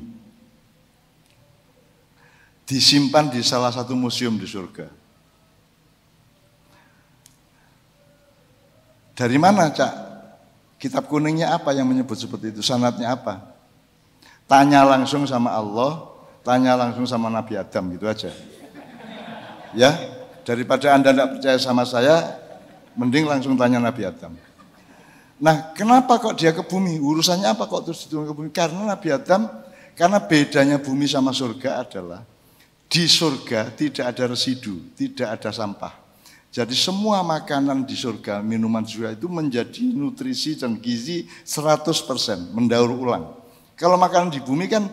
Disimpan di salah satu museum di surga. Dari mana, Cak? Kitab kuningnya apa yang menyebut seperti itu? Sanadnya apa? Tanya langsung sama Allah, tanya langsung sama Nabi Adam, gitu aja. Ya, daripada Anda tidak percaya sama saya, mending langsung tanya Nabi Adam. Nah, kenapa kok dia ke bumi? Urusannya apa kok terus diturunkan ke bumi? Karena Nabi Adam, karena bedanya bumi sama surga adalah di surga tidak ada residu, tidak ada sampah. Jadi semua makanan di surga, minuman di surga itu menjadi nutrisi dan gizi 100%, mendaur ulang. Kalau makanan di bumi kan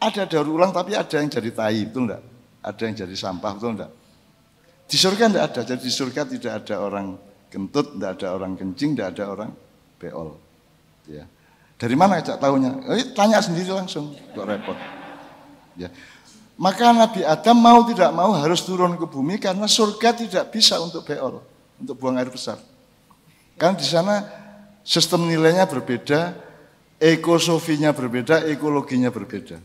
ada daur ulang, tapi ada yang jadi tai, betul enggak? Ada yang jadi sampah, betul enggak? Di surga enggak ada, jadi di surga tidak ada orang kentut, enggak ada orang kencing, enggak ada orang beol, ya. Dari mana Cak tahunya? Tanya sendiri langsung, kok repot. Ya. Maka Nabi Adam mau tidak mau harus turun ke bumi karena surga tidak bisa untuk beol, untuk buang air besar. Karena di sana sistem nilainya berbeda, ekosofinya berbeda, ekologinya berbeda.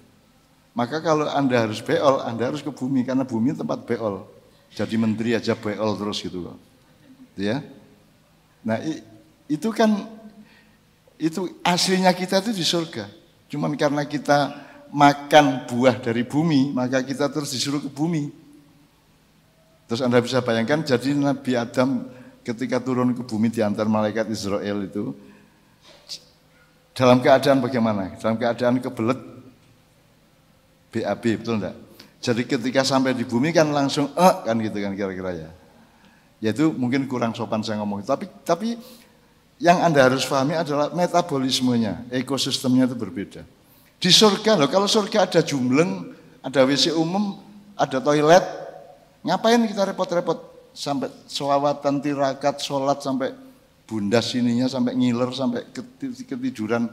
Maka kalau Anda harus beol, Anda harus ke bumi karena bumi tempat beol. Jadi menteri aja beol terus gitu kok. Ya. Nah, itu kan, itu aslinya kita itu di surga. Cuman karena kita makan buah dari bumi, maka kita terus disuruh ke bumi. Terus Anda bisa bayangkan, jadi Nabi Adam ketika turun ke bumi diantar malaikat Israel itu, dalam keadaan bagaimana? Dalam keadaan kebelet, BAB, betul enggak? Jadi ketika sampai di bumi kan langsung, kan gitu kan kira-kira ya. Yaitu mungkin kurang sopan saya ngomong, tapi yang Anda harus pahami adalah metabolismenya, ekosistemnya itu berbeda. Di surga loh, kalau surga ada jumbleng, ada WC umum, ada toilet, ngapain kita repot-repot sampai selawatan, tirakat, sholat, sampai bundas sininya, sampai ngiler, sampai ketiduran.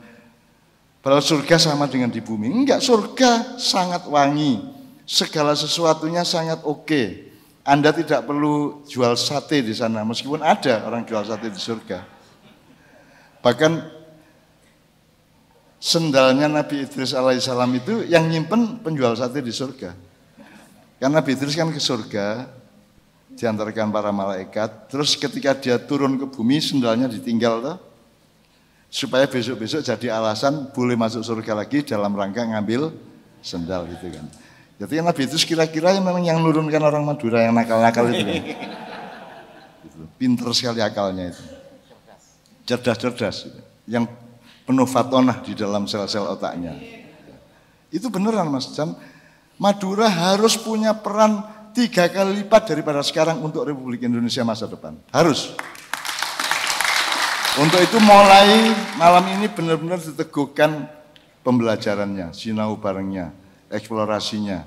Padahal surga sama dengan di bumi. Enggak, surga sangat wangi, segala sesuatunya sangat oke. Anda tidak perlu jual sate di sana, meskipun ada orang jual sate di surga. Bahkan sendalnya Nabi Idris alaihissalam itu yang nyimpen penjual sate di surga. Karena Nabi Idris kan ke surga, diantarkan para malaikat, terus ketika dia turun ke bumi sendalnya ditinggal tuh, supaya besok-besok jadi alasan boleh masuk surga lagi dalam rangka ngambil sendal gitu kan. Jadi Nabi Idris kira-kira memang yang nurunkan orang Madura yang nakal-nakal itu kan. Pinter sekali akalnya itu. Cerdas-cerdas, yang penuh fatonah di dalam sel-sel otaknya. Itu beneran Mas Jan. Madura harus punya peran 3 kali lipat daripada sekarang untuk Republik Indonesia masa depan. Harus. Untuk itu mulai malam ini benar-benar diteguhkan pembelajarannya, sinau barengnya, eksplorasinya,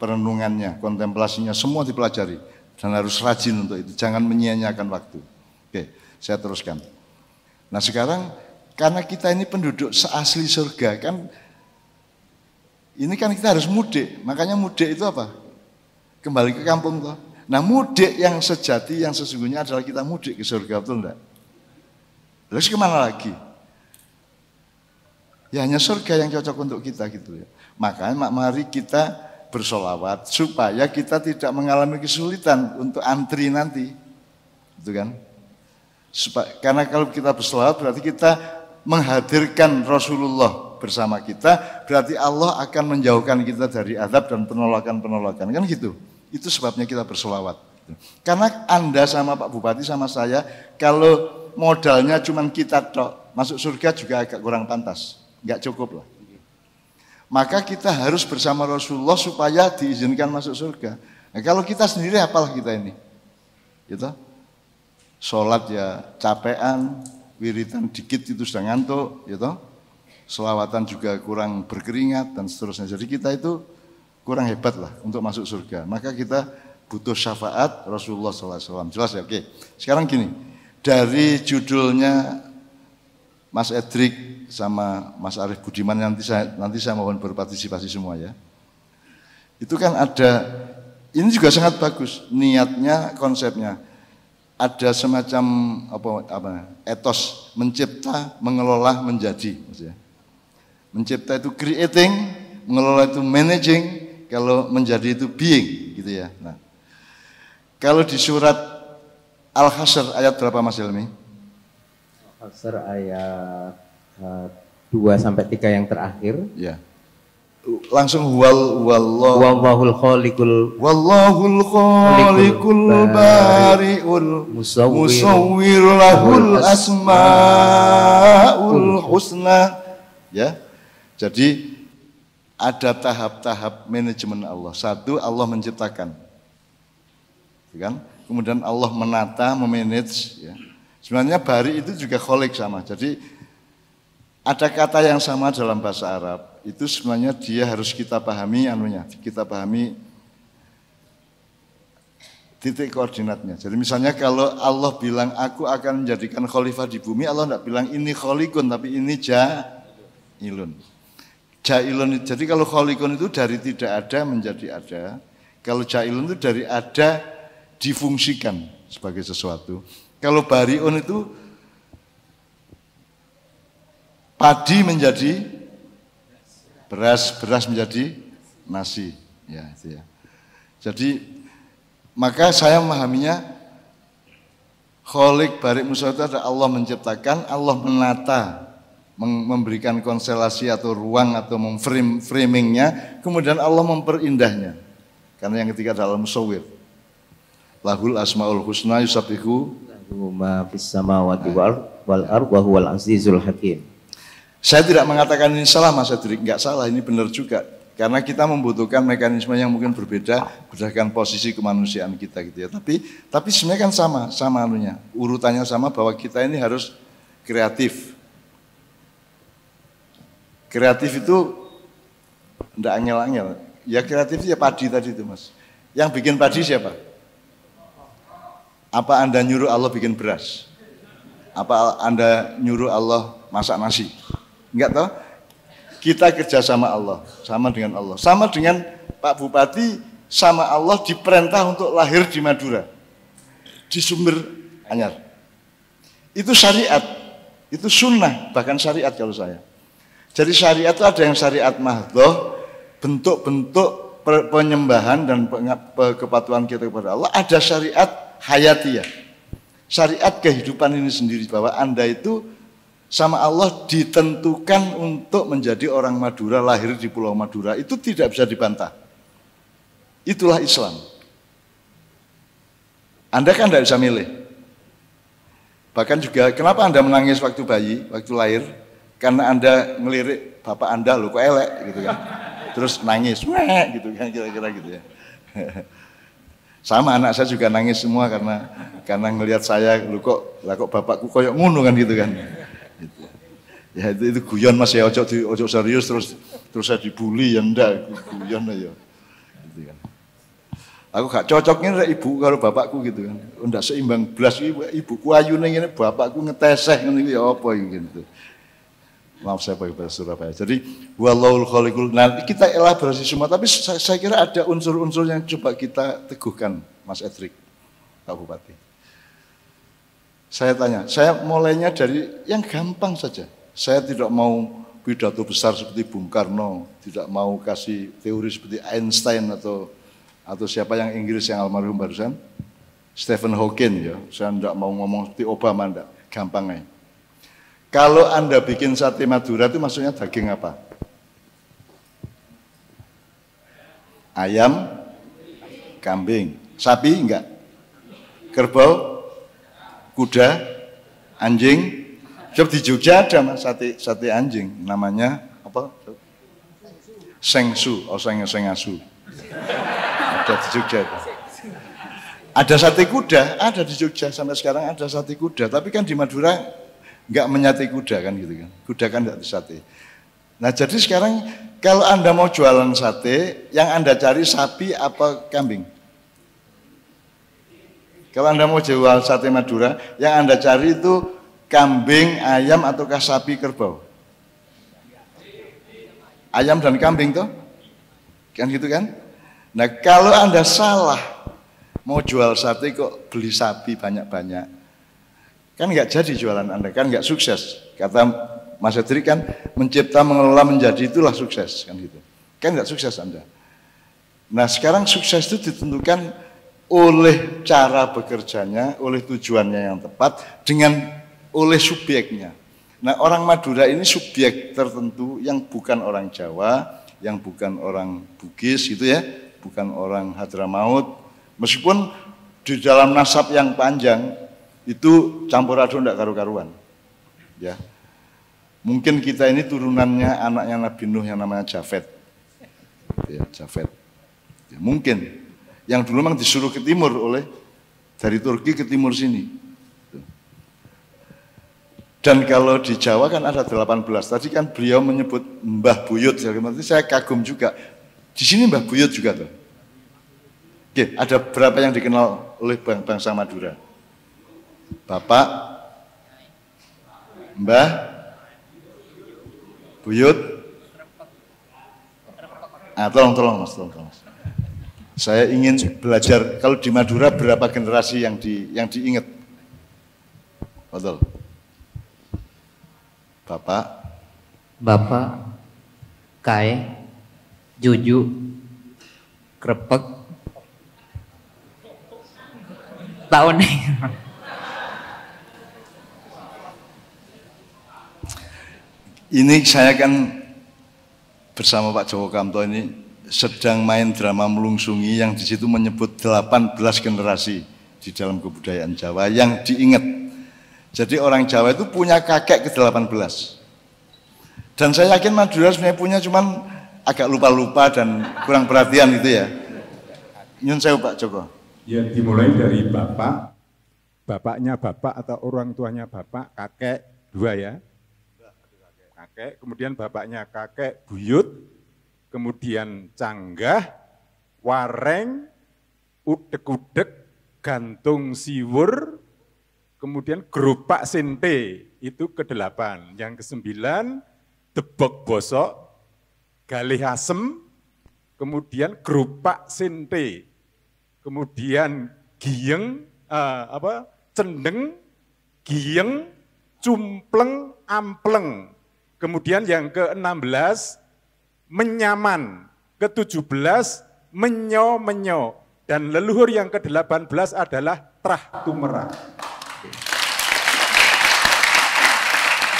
perenungannya, kontemplasinya, semua dipelajari. Dan harus rajin untuk itu, jangan menyia-nyiakan waktu. Oke, saya teruskan. Nah sekarang, karena kita ini penduduk seasli surga kan, ini kan kita harus mudik, makanya mudik itu apa? Kembali ke kampung toh. Nah mudik yang sejati, yang sesungguhnya adalah kita mudik ke surga, betul enggak? Terus kemana lagi? Ya hanya surga yang cocok untuk kita gitu ya. Makanya mari kita bersolawat supaya kita tidak mengalami kesulitan untuk antri nanti, gitu kan? Karena kalau kita bersolawat berarti kita menghadirkan Rasulullah bersama kita, berarti Allah akan menjauhkan kita dari azab dan penolakan-penolakan kan gitu. Itu sebabnya kita bersolawat. Karena Anda sama Pak Bupati sama saya kalau modalnya cuman kita tok, masuk surga juga agak kurang pantas, nggak cukup lah. Maka kita harus bersama Rasulullah supaya diizinkan masuk surga. Nah, kalau kita sendiri apalah kita ini, gitu. Sholat ya capean, wiritan dikit itu sudah ngantuk, gitu. Selawatan juga kurang berkeringat dan seterusnya. Jadi kita itu kurang hebat lah untuk masuk surga. Maka kita butuh syafaat Rasulullah SAW. Jelas ya, oke. Sekarang gini. Dari judulnya Mas Edric sama Mas Arief Budiman, nanti saya mohon berpartisipasi semua ya. Itu kan ada, ini juga sangat bagus niatnya, konsepnya. Ada semacam apa etos mencipta, mengelola, menjadi. Mencipta itu creating, mengelola itu managing, kalau menjadi itu being gitu ya. Nah, kalau di surat Al-Hasyr ayat berapa Mas Hilmi? Al-Hasyr ayat 2-3 yang terakhir. Ya. Langsung wallahul khaliqul bari'ul musawwir lahul asmaul husna. Ya. Jadi ada tahap-tahap manajemen Allah. Satu, Allah menciptakan. Kan? Kemudian Allah menata, memanage. Ya. Sebenarnya bari itu juga kholik sama. Jadi ada kata yang sama dalam bahasa Arab. Itu sebenarnya dia harus kita pahami anunya. Kita pahami titik koordinatnya. Jadi misalnya kalau Allah bilang aku akan menjadikan khalifah di bumi, Allah tidak bilang ini kholikun, tapi ini ja'ilun. Ja'ilun. Jadi kalau kholikun itu dari tidak ada menjadi ada. Kalau ja'ilun itu dari ada difungsikan sebagai sesuatu. Kalau bariun itu padi menjadi beras, beras menjadi nasi, ya itu ya. Jadi maka saya memahaminya khalik bari musawwir itu ada Allah menciptakan, Allah menata, memberikan konstelasi atau ruang atau framingnya, kemudian Allah memperindahnya. Karena yang ketiga adalah musawwir. Lahul asmaul husna yusabbihu lahu ma fis samawati wal ardh wa huwal azizul hakim. Saya tidak mengatakan ini salah Mas Adrik, enggak salah, ini benar juga. Karena kita membutuhkan mekanisme yang mungkin berbeda berdasarkan posisi kemanusiaan kita gitu ya. Tapi sebenarnya kan sama anunya. Urutannya sama bahwa kita ini harus kreatif. Kreatif itu enggak angel-angel. Ya kreatif ya padi tadi itu, Mas. Yang bikin padi siapa? Apa Anda nyuruh Allah bikin beras? Apa Anda nyuruh Allah masak nasi? Enggak toh? Kita kerja sama Allah, sama dengan Allah. Sama dengan Pak Bupati, sama Allah diperintah untuk lahir di Madura. Di Sumber Anyar. Itu syariat, itu sunnah, bahkan syariat kalau saya. Jadi syariat itu ada yang syariat mahdoh, bentuk-bentuk penyembahan dan kepatuhan kita kepada Allah. Ada syariat hayatiyah, syariat kehidupan ini sendiri, bahwa Anda itu sama Allah ditentukan untuk menjadi orang Madura, lahir di Pulau Madura, itu tidak bisa dibantah. Itulah Islam. Anda kan tidak bisa milih. Bahkan juga kenapa Anda menangis waktu bayi, waktu lahir? karena Anda ngelirik bapak Anda loh kok elek gitu kan. Terus nangis, wah gitu kan kira-kira gitu ya. Sama anak saya juga nangis semua karena ngelihat saya loh kok bapakku koyok ngono kan gitu kan. Gitu. Ya itu guyon Mas ya, ojo serius terus saya dibully ya ndak, guyon aja. Gitu kan. Aku gak cocoknya nek ibu karo bapakku gitu kan. Ndak seimbang blas iki ibuku ayune ngene bapakku ngeteseh ngene iki ya apa iki gitu. Maaf saya pakai bahasa Surabaya. Jadi walaul khaliqul nanti kita elaborasi semua, tapi saya kira ada unsur-unsur yang coba kita teguhkan, Mas Edric, Pak Bupati. Saya tanya, saya mulainya dari yang gampang saja. Saya tidak mau pidato besar seperti Bung Karno, tidak mau kasih teori seperti Einstein atau siapa yang Inggris yang almarhum barusan, Stephen Hawking ya, saya tidak mau ngomong seperti Obama, enggak, gampangnya. Kalau Anda bikin sate Madura itu maksudnya daging apa? Ayam, kambing, sapi enggak? Kerbau, kuda, anjing. Di Jogja ada Mas sate anjing, namanya apa? Sengsu, sengasu. Ada di Jogja. Ada sate kuda, ada di Jogja sampai sekarang ada sate kuda. Tapi kan di Madura nggak menyate kuda kan gitu kan. Kuda kan nggak disate. Nah jadi sekarang kalau Anda mau jualan sate, yang Anda cari sapi apa kambing? Kalau Anda mau jual sate Madura, yang Anda cari itu kambing, ayam ataukah sapi kerbau? Ayam dan kambing toh? Kan gitu kan? Nah kalau Anda salah mau jual sate kok beli sapi banyak-banyak, kan nggak jadi jualan Anda, kan nggak sukses. Kata Mas Edric kan mencipta, mengelola, menjadi itulah sukses kan gitu. Kan nggak sukses Anda. Nah sekarang sukses itu ditentukan oleh cara bekerjanya, oleh tujuannya yang tepat, oleh subyeknya. Nah orang Madura ini subyek tertentu yang bukan orang Jawa, yang bukan orang Bugis gitu ya, bukan orang Hadramaut, meskipun di dalam nasab yang panjang itu campur aduk ndak karu-karuan. Ya. Mungkin kita ini turunannya anaknya Nabi Nuh yang namanya Jafet. Ya, Jafet. Ya, mungkin yang dulu memang disuruh ke timur oleh dari Turki ke timur sini. Dan kalau di Jawa kan ada 18. Tadi kan beliau menyebut Mbah Buyut. Saya kagum juga. Di sini Mbah Buyut juga tuh. Oke, ada berapa yang dikenal oleh bangsa Madura? Bapak, Mbah, Buyut. Ah, tolong mas. Saya ingin belajar kalau di Madura berapa generasi yang diingat? Betul. Bapak, Kae, Juju, Krepek, Tahun. Ini saya kan bersama Pak Joko Kamto ini sedang main drama Melungsungi yang di situ menyebut 18 generasi di dalam kebudayaan Jawa yang diingat. Jadi orang Jawa itu punya kakek ke-18. Dan saya yakin Madura sebenarnya punya, cuman agak lupa-lupa dan kurang perhatian gitu ya. Nyun sewu Pak Joko. Ya dimulai dari bapak, bapaknya bapak atau orang tuanya bapak, kakek dua ya. Kakek, kemudian bapaknya kakek buyut, kemudian canggah, wareng, udek-udek, gantung siwur, kemudian gerupak sente itu ke-8, yang ke-9 debok bosok, galih asem, kemudian gerupak sente, kemudian gieng, cendeng, gieng, cumpleng, ampleng, kemudian yang ke-16 menyaman, ke-17 menyo, dan leluhur yang ke-18 adalah trah tumerah.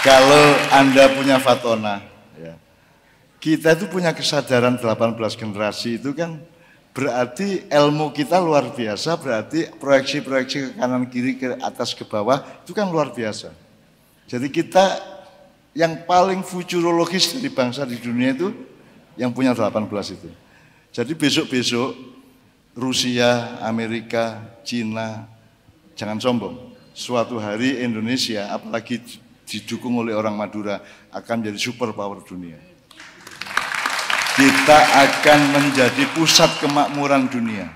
Kalau Anda punya fatona, ya. Kita itu punya kesadaran 18 generasi itu kan berarti ilmu kita luar biasa, berarti proyeksi ke kanan kiri, ke atas ke bawah itu kan luar biasa. Jadi kita yang paling futurologis dari bangsa di dunia itu yang punya 18 itu. Jadi besok-besok Rusia, Amerika, Cina, jangan sombong. Suatu hari Indonesia, apalagi didukung oleh orang Madura, akan menjadi superpower dunia. Kita akan menjadi pusat kemakmuran dunia.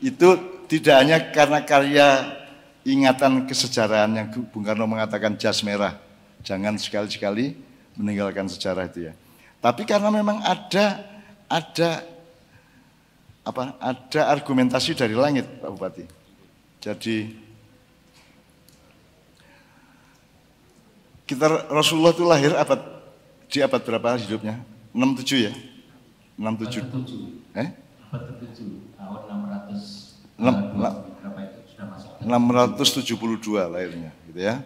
Itu tidak hanya karena karya ingatan kesejarahan yang Bung Karno mengatakan jas merah. Jangan sekali-sekali meninggalkan sejarah itu ya. Tapi karena memang ada argumentasi dari langit, Pak Bupati. Jadi kita Rasulullah itu lahir di abad berapa hidupnya? 67 ya? 67. Abad ke-7, tahun 672 lahirnya, gitu ya.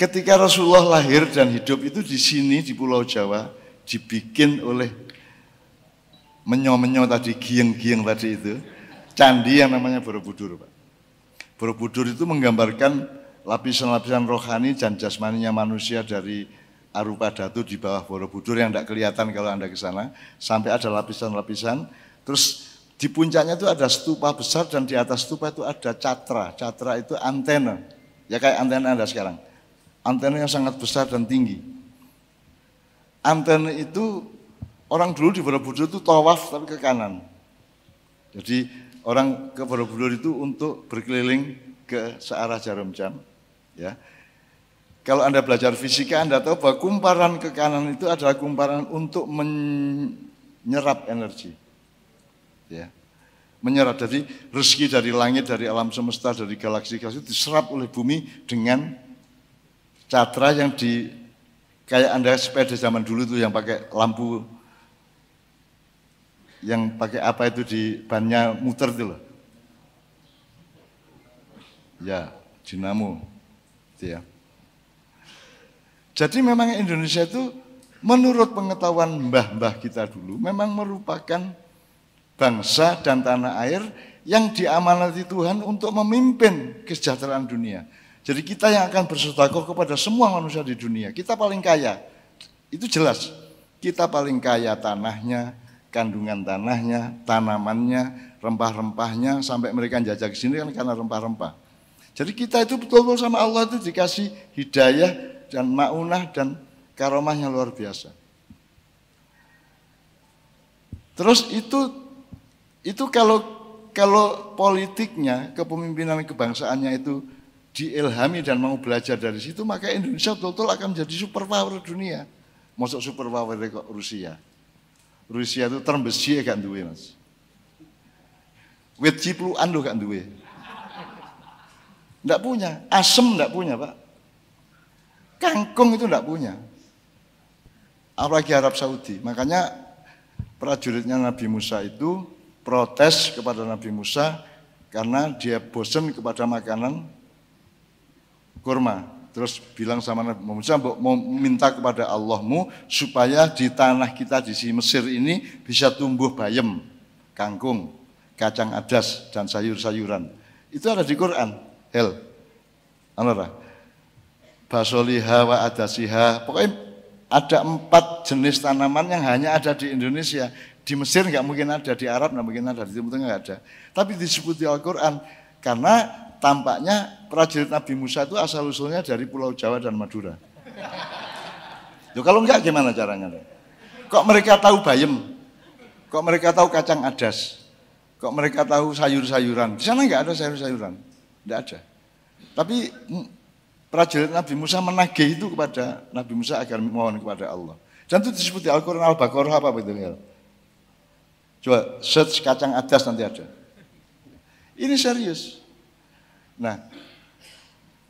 Ketika Rasulullah lahir dan hidup itu di sini di Pulau Jawa dibikin oleh menyo-menyo tadi, gieng-gieng tadi itu candi yang namanya Borobudur, Pak. Borobudur itu menggambarkan lapisan-lapisan rohani dan jasmaninya manusia dari Arupa Datu di bawah Borobudur yang tidak kelihatan kalau Anda ke sana, sampai ada lapisan-lapisan. Terus di puncaknya itu ada stupa besar dan di atas stupa itu ada catra. Catra itu antena, ya kayak antena Anda sekarang. Antena yang sangat besar dan tinggi. Antena itu orang dulu di Borobudur itu tawaf tapi ke kanan. Jadi orang ke Borobudur itu untuk berkeliling ke searah jarum jam. Ya. Kalau Anda belajar fisika Anda tahu bahwa kumparan ke kanan itu adalah kumparan untuk menyerap energi. Ya. Menyerap, jadi rezeki dari langit, dari alam semesta, dari galaksi-galaksi diserap oleh bumi dengan catra yang di kayak Anda sepeda zaman dulu tuh yang pakai lampu, yang pakai apa itu di bannya muter itu loh. Ya, dinamo. Gitu ya. Jadi memang Indonesia itu menurut pengetahuan mbah-mbah kita dulu memang merupakan bangsa dan tanah air yang diamanati Tuhan untuk memimpin kesejahteraan dunia. Jadi kita yang akan bersedekah kepada semua manusia di dunia. Kita paling kaya, itu jelas. Kita paling kaya tanahnya, kandungan tanahnya, tanamannya, rempah-rempahnya, sampai mereka jajah ke sini kan karena rempah-rempah. Jadi kita itu betul-betul sama Allah itu dikasih hidayah dan maunah dan karomahnya luar biasa. Terus itu kalau politiknya, kepemimpinan kebangsaannya itu diilhami dan mau belajar dari situ, maka Indonesia betul-betul akan menjadi superpower dunia. Masuk superpower kok Rusia. Rusia itu term besi gak duwe, Mas. Wit ciplukan lho gak duwe. Ndak punya, asem ndak punya, Pak. Kangkung itu ndak punya. Apalagi Arab Saudi. Makanya prajuritnya Nabi Musa itu protes kepada Nabi Musa karena dia bosan kepada makanan kurma, terus bilang sama Nabi Musa, mau minta kepada Allahmu supaya di tanah kita di Mesir ini bisa tumbuh bayam, kangkung, kacang adas dan sayur-sayuran. Itu ada di Quran. Hel, anora, basoliha wa adasiha. Pokoknya ada 4 jenis tanaman yang hanya ada di Indonesia. Di Mesir nggak mungkin ada, di Arab nggak mungkin ada, di Timur Tengah nggak ada. Tapi disebut di Al-Quran karena tampaknya prajurit Nabi Musa itu asal-usulnya dari Pulau Jawa dan Madura. Loh, kalau enggak gimana caranya? Kok mereka tahu bayam? Kok mereka tahu kacang adas? Kok mereka tahu sayur-sayuran? Di sana enggak ada sayur-sayuran. Enggak ada. Tapi prajurit Nabi Musa menagih itu kepada Nabi Musa agar mohon kepada Allah. Dan itu disebut di Al-Quran, Al-Baqarah apa begitu ya? Coba search kacang adas nanti ada. Ini serius. Nah,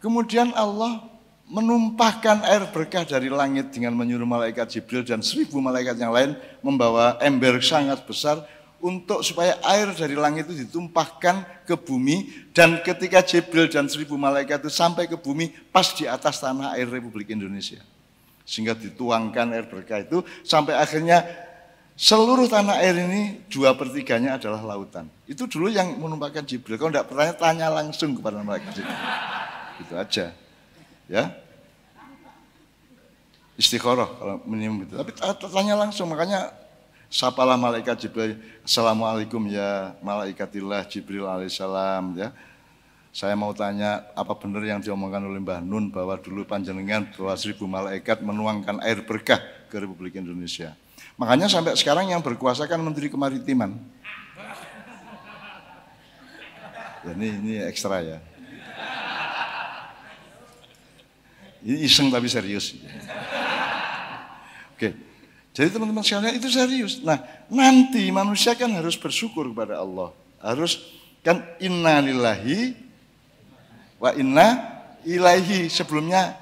kemudian Allah menumpahkan air berkah dari langit dengan menyuruh malaikat Jibril dan 1000 malaikat yang lain membawa ember sangat besar untuk supaya air dari langit itu ditumpahkan ke bumi, dan ketika Jibril dan 1000 malaikat itu sampai ke bumi pas di atas tanah air Republik Indonesia. Sehingga dituangkan air berkah itu sampai akhirnya seluruh tanah air ini 2/3-nya adalah lautan. Itu dulu yang menumpahkan Jibril. Kalau tidak bertanya, tanya langsung kepada mereka. Gitu aja. Ya. istikharah kalau minimum itu. Tapi tanya langsung, makanya sapalah malaikat Jibril, assalamualaikum ya malaikatillah Jibril alaihissalam ya. Saya mau tanya, apa benar yang diomongkan oleh Mbah Nun bahwa dulu panjenengan bahwa 1000 malaikat menuangkan air berkah ke Republik Indonesia. Makanya sampai sekarang yang berkuasa kan Menteri Kemaritiman. Ya, ini ekstra ya. Ini iseng tapi serius. Oke, jadi teman-teman sekalian itu serius. Nah, nanti manusia kan harus bersyukur kepada Allah. Harus kan innalillahi wa inna ilaihi, sebelumnya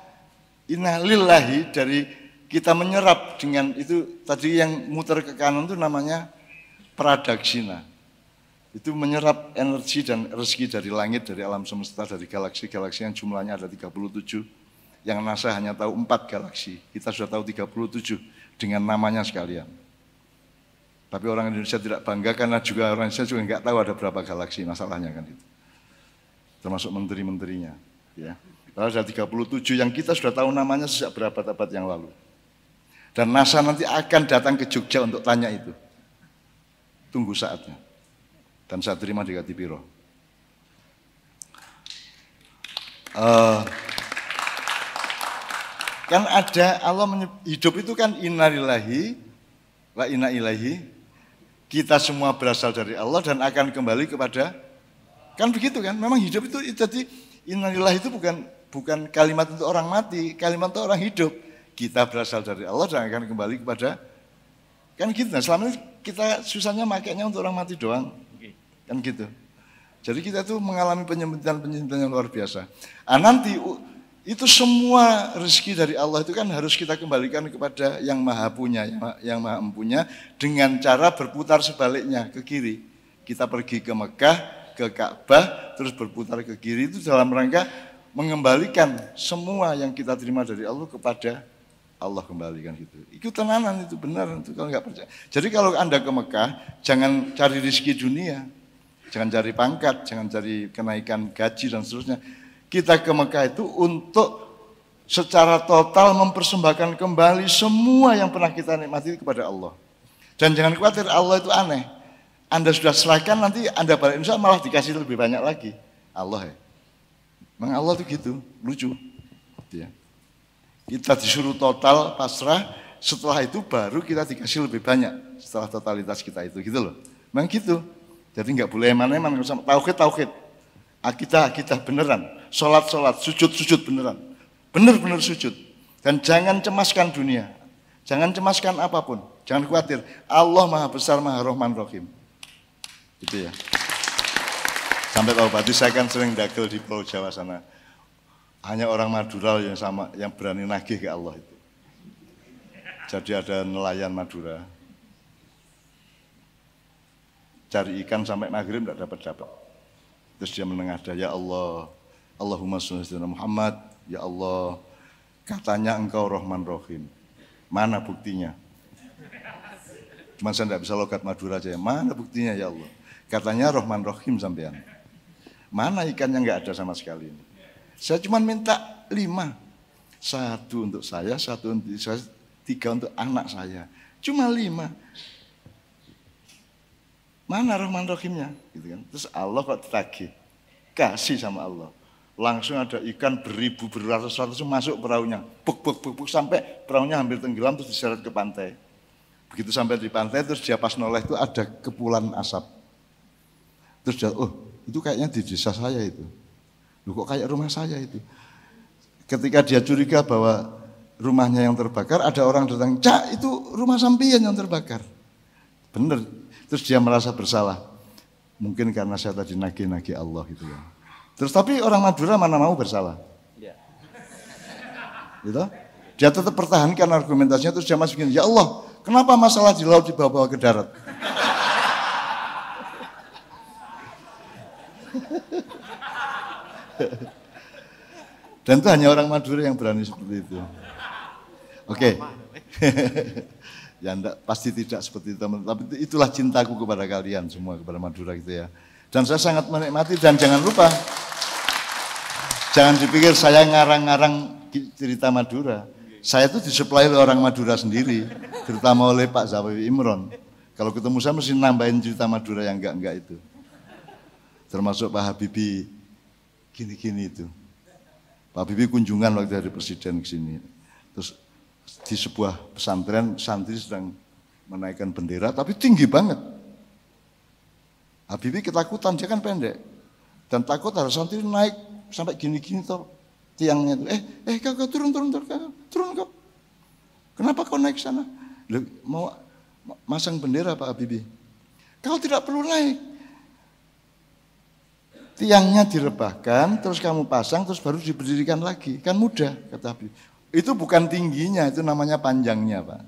inna lillahi, dari kita menyerap dengan itu tadi yang muter ke kanan itu namanya pradaksina. Itu menyerap energi dan rezeki dari langit, dari alam semesta, dari galaksi-galaksi yang jumlahnya ada 37. Yang NASA hanya tahu 4 galaksi, kita sudah tahu 37 dengan namanya sekalian. Tapi orang Indonesia tidak bangga karena juga orang Indonesia juga nggak tahu ada berapa galaksi, masalahnya kan itu. Termasuk menteri-menterinya, ya. Padahal ada 37 yang kita sudah tahu namanya sejak berabad-abad yang lalu. Dan NASA nanti akan datang ke Jogja untuk tanya itu. Tunggu saatnya. Dan saya terima di Katipiro. Kan ada Allah hidup itu kan innalillahi wa inna ilaihi. Kita semua berasal dari Allah dan akan kembali kepada, kan begitu kan, memang hidup itu jadi innalillah itu bukan kalimat untuk orang mati, kalimat untuk orang hidup. Kita berasal dari Allah dan akan kembali kepada, kan gitu. Nah, selama ini kita susahnya makainya untuk orang mati doang, kan gitu. Jadi kita tuh mengalami penyempitan yang luar biasa. Nah, nanti itu semua rezeki dari Allah itu kan harus kita kembalikan kepada yang maha punya, yang maha empunya, dengan cara berputar sebaliknya ke kiri. Kita pergi ke Mekah, ke Ka'bah, terus berputar ke kiri, itu dalam rangka mengembalikan semua yang kita terima dari Allah kepada Allah, kembalikan gitu. Itu tenanan, itu benar, itu kalau nggak percaya. Jadi kalau Anda ke Mekah, jangan cari rezeki dunia, jangan cari pangkat, jangan cari kenaikan gaji dan seterusnya. Kita ke Mekah itu untuk secara total mempersembahkan kembali semua yang pernah kita nikmati kepada Allah. Dan jangan khawatir, Allah itu aneh. Anda sudah serahkan, nanti Anda balik Indonesia malah dikasih lebih banyak lagi. Allah ya. Memang Allah itu gitu, lucu. Ya. Kita disuruh total, pasrah, setelah itu baru kita dikasih lebih banyak. Setelah totalitas kita itu, gitu loh. Memang gitu. Jadi nggak boleh eman-eman. Tauhid-tauhid. Akidah-akidah beneran. Sholat-sholat, sujud-sujud beneran. Bener-bener sujud. Dan jangan cemaskan dunia. Jangan cemaskan apapun. Jangan khawatir. Allah maha besar, maha rahman, rahim. Gitu ya. Sampai tahu batu, saya kan sering dagel di Pulau Jawa sana. Hanya orang Madura yang sama, yang berani nagih ke Allah itu. Jadi ada nelayan Madura cari ikan sampai maghrib tidak dapat. Terus dia menengadah, ya Allah, Allahumma sholli ala Muhammad, ya Allah, katanya engkau Rahman Rahim. Mana buktinya? Cuma saya tidak bisa logat Madura aja. Mana buktinya ya Allah? Katanya Rahman Rahim sampean. Mana ikannya, nggak ada sama sekali ini. Saya cuma minta 5. 1 untuk saya, 1 untuk saya, 3 untuk anak saya. Cuma 5. Mana Rahman Rahimnya? Gitu kan. Terus Allah kok ditagih. Kasih sama Allah. Langsung ada ikan beribu, beratus-ratus masuk perahunya. Buk-buk-buk sampai perahunya hampir tenggelam, terus diseret ke pantai. Begitu sampai di pantai, terus dia pas noleh itu ada kepulan asap. Terus dia, oh itu kayaknya di desa saya itu. Loh, kok kayak rumah saya itu. Ketika dia curiga bahwa rumahnya yang terbakar, ada orang datang, cak itu rumah sampeyan yang terbakar. Bener. Terus dia merasa bersalah. Mungkin karena saya tadi nagih-nagih Allah gitu ya. Terus tapi orang Madura mana mau bersalah. Ya. Gitu? Dia tetap pertahankan argumentasinya, terus dia masukin, ya Allah, kenapa masalah di laut dibawa-bawa ke darat? Dan itu hanya orang Madura yang berani seperti itu. Oke. Ya enggak, pasti tidak seperti itu, teman-teman. Tapi itulah cintaku kepada kalian semua, kepada Madura gitu ya. Dan saya sangat menikmati, dan jangan lupa, jangan dipikir saya ngarang-ngarang cerita Madura. Saya itu disuplai oleh orang Madura sendiri, terutama oleh Pak Zawi Imron. Kalau ketemu saya mesti nambahin cerita Madura yang enggak-enggak itu. Termasuk Pak Habibie, gini-gini itu. Pak Habibie kunjungan waktu hari Presiden ke sini. Terus di sebuah pesantren, santri sedang menaikkan bendera, tapi tinggi banget. Habibie ketakutan, dia kan pendek. Dan takut harus santri naik sampai gini-gini tuh. Tiangnya itu, kakak turun kau. Kenapa kau naik sana? Mau masang bendera Pak Habibie. Kau tidak perlu naik. Tiangnya direbahkan, terus kamu pasang, terus baru diberdirikan lagi. Kan mudah, kata Habibie. Itu bukan tingginya, itu namanya panjangnya Pak.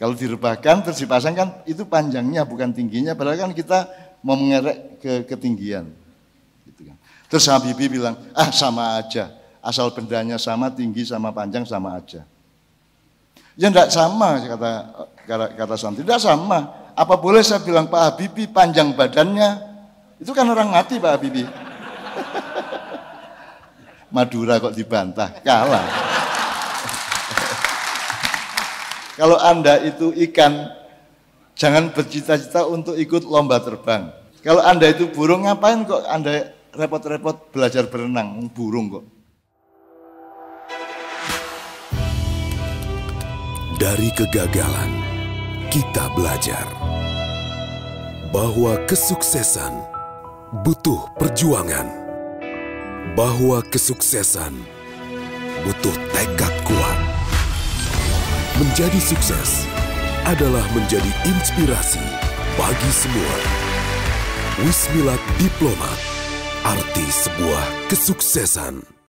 Kalau direbahkan, terus dipasang kan itu panjangnya, bukan tingginya. Padahal kan kita mau mengerek ke ketinggian. Gitu kan. Terus Habibie bilang, sama aja. Asal bendanya sama, tinggi sama panjang sama aja. Ya enggak sama, kata santri. Enggak sama. Apa boleh saya bilang Pak Habibie panjang badannya? Itu kan orang mati Pak Habibie. Madura kok dibantah, kalah. Kalau Anda itu ikan, jangan bercita-cita untuk ikut lomba terbang. Kalau Anda itu burung, ngapain kok Anda repot-repot belajar berenang? Burung kok. Dari kegagalan, kita belajar bahwa kesuksesan butuh perjuangan, bahwa kesuksesan butuh tekad kuat. Menjadi sukses adalah menjadi inspirasi bagi semua. Wismilak Diplomat, arti sebuah kesuksesan.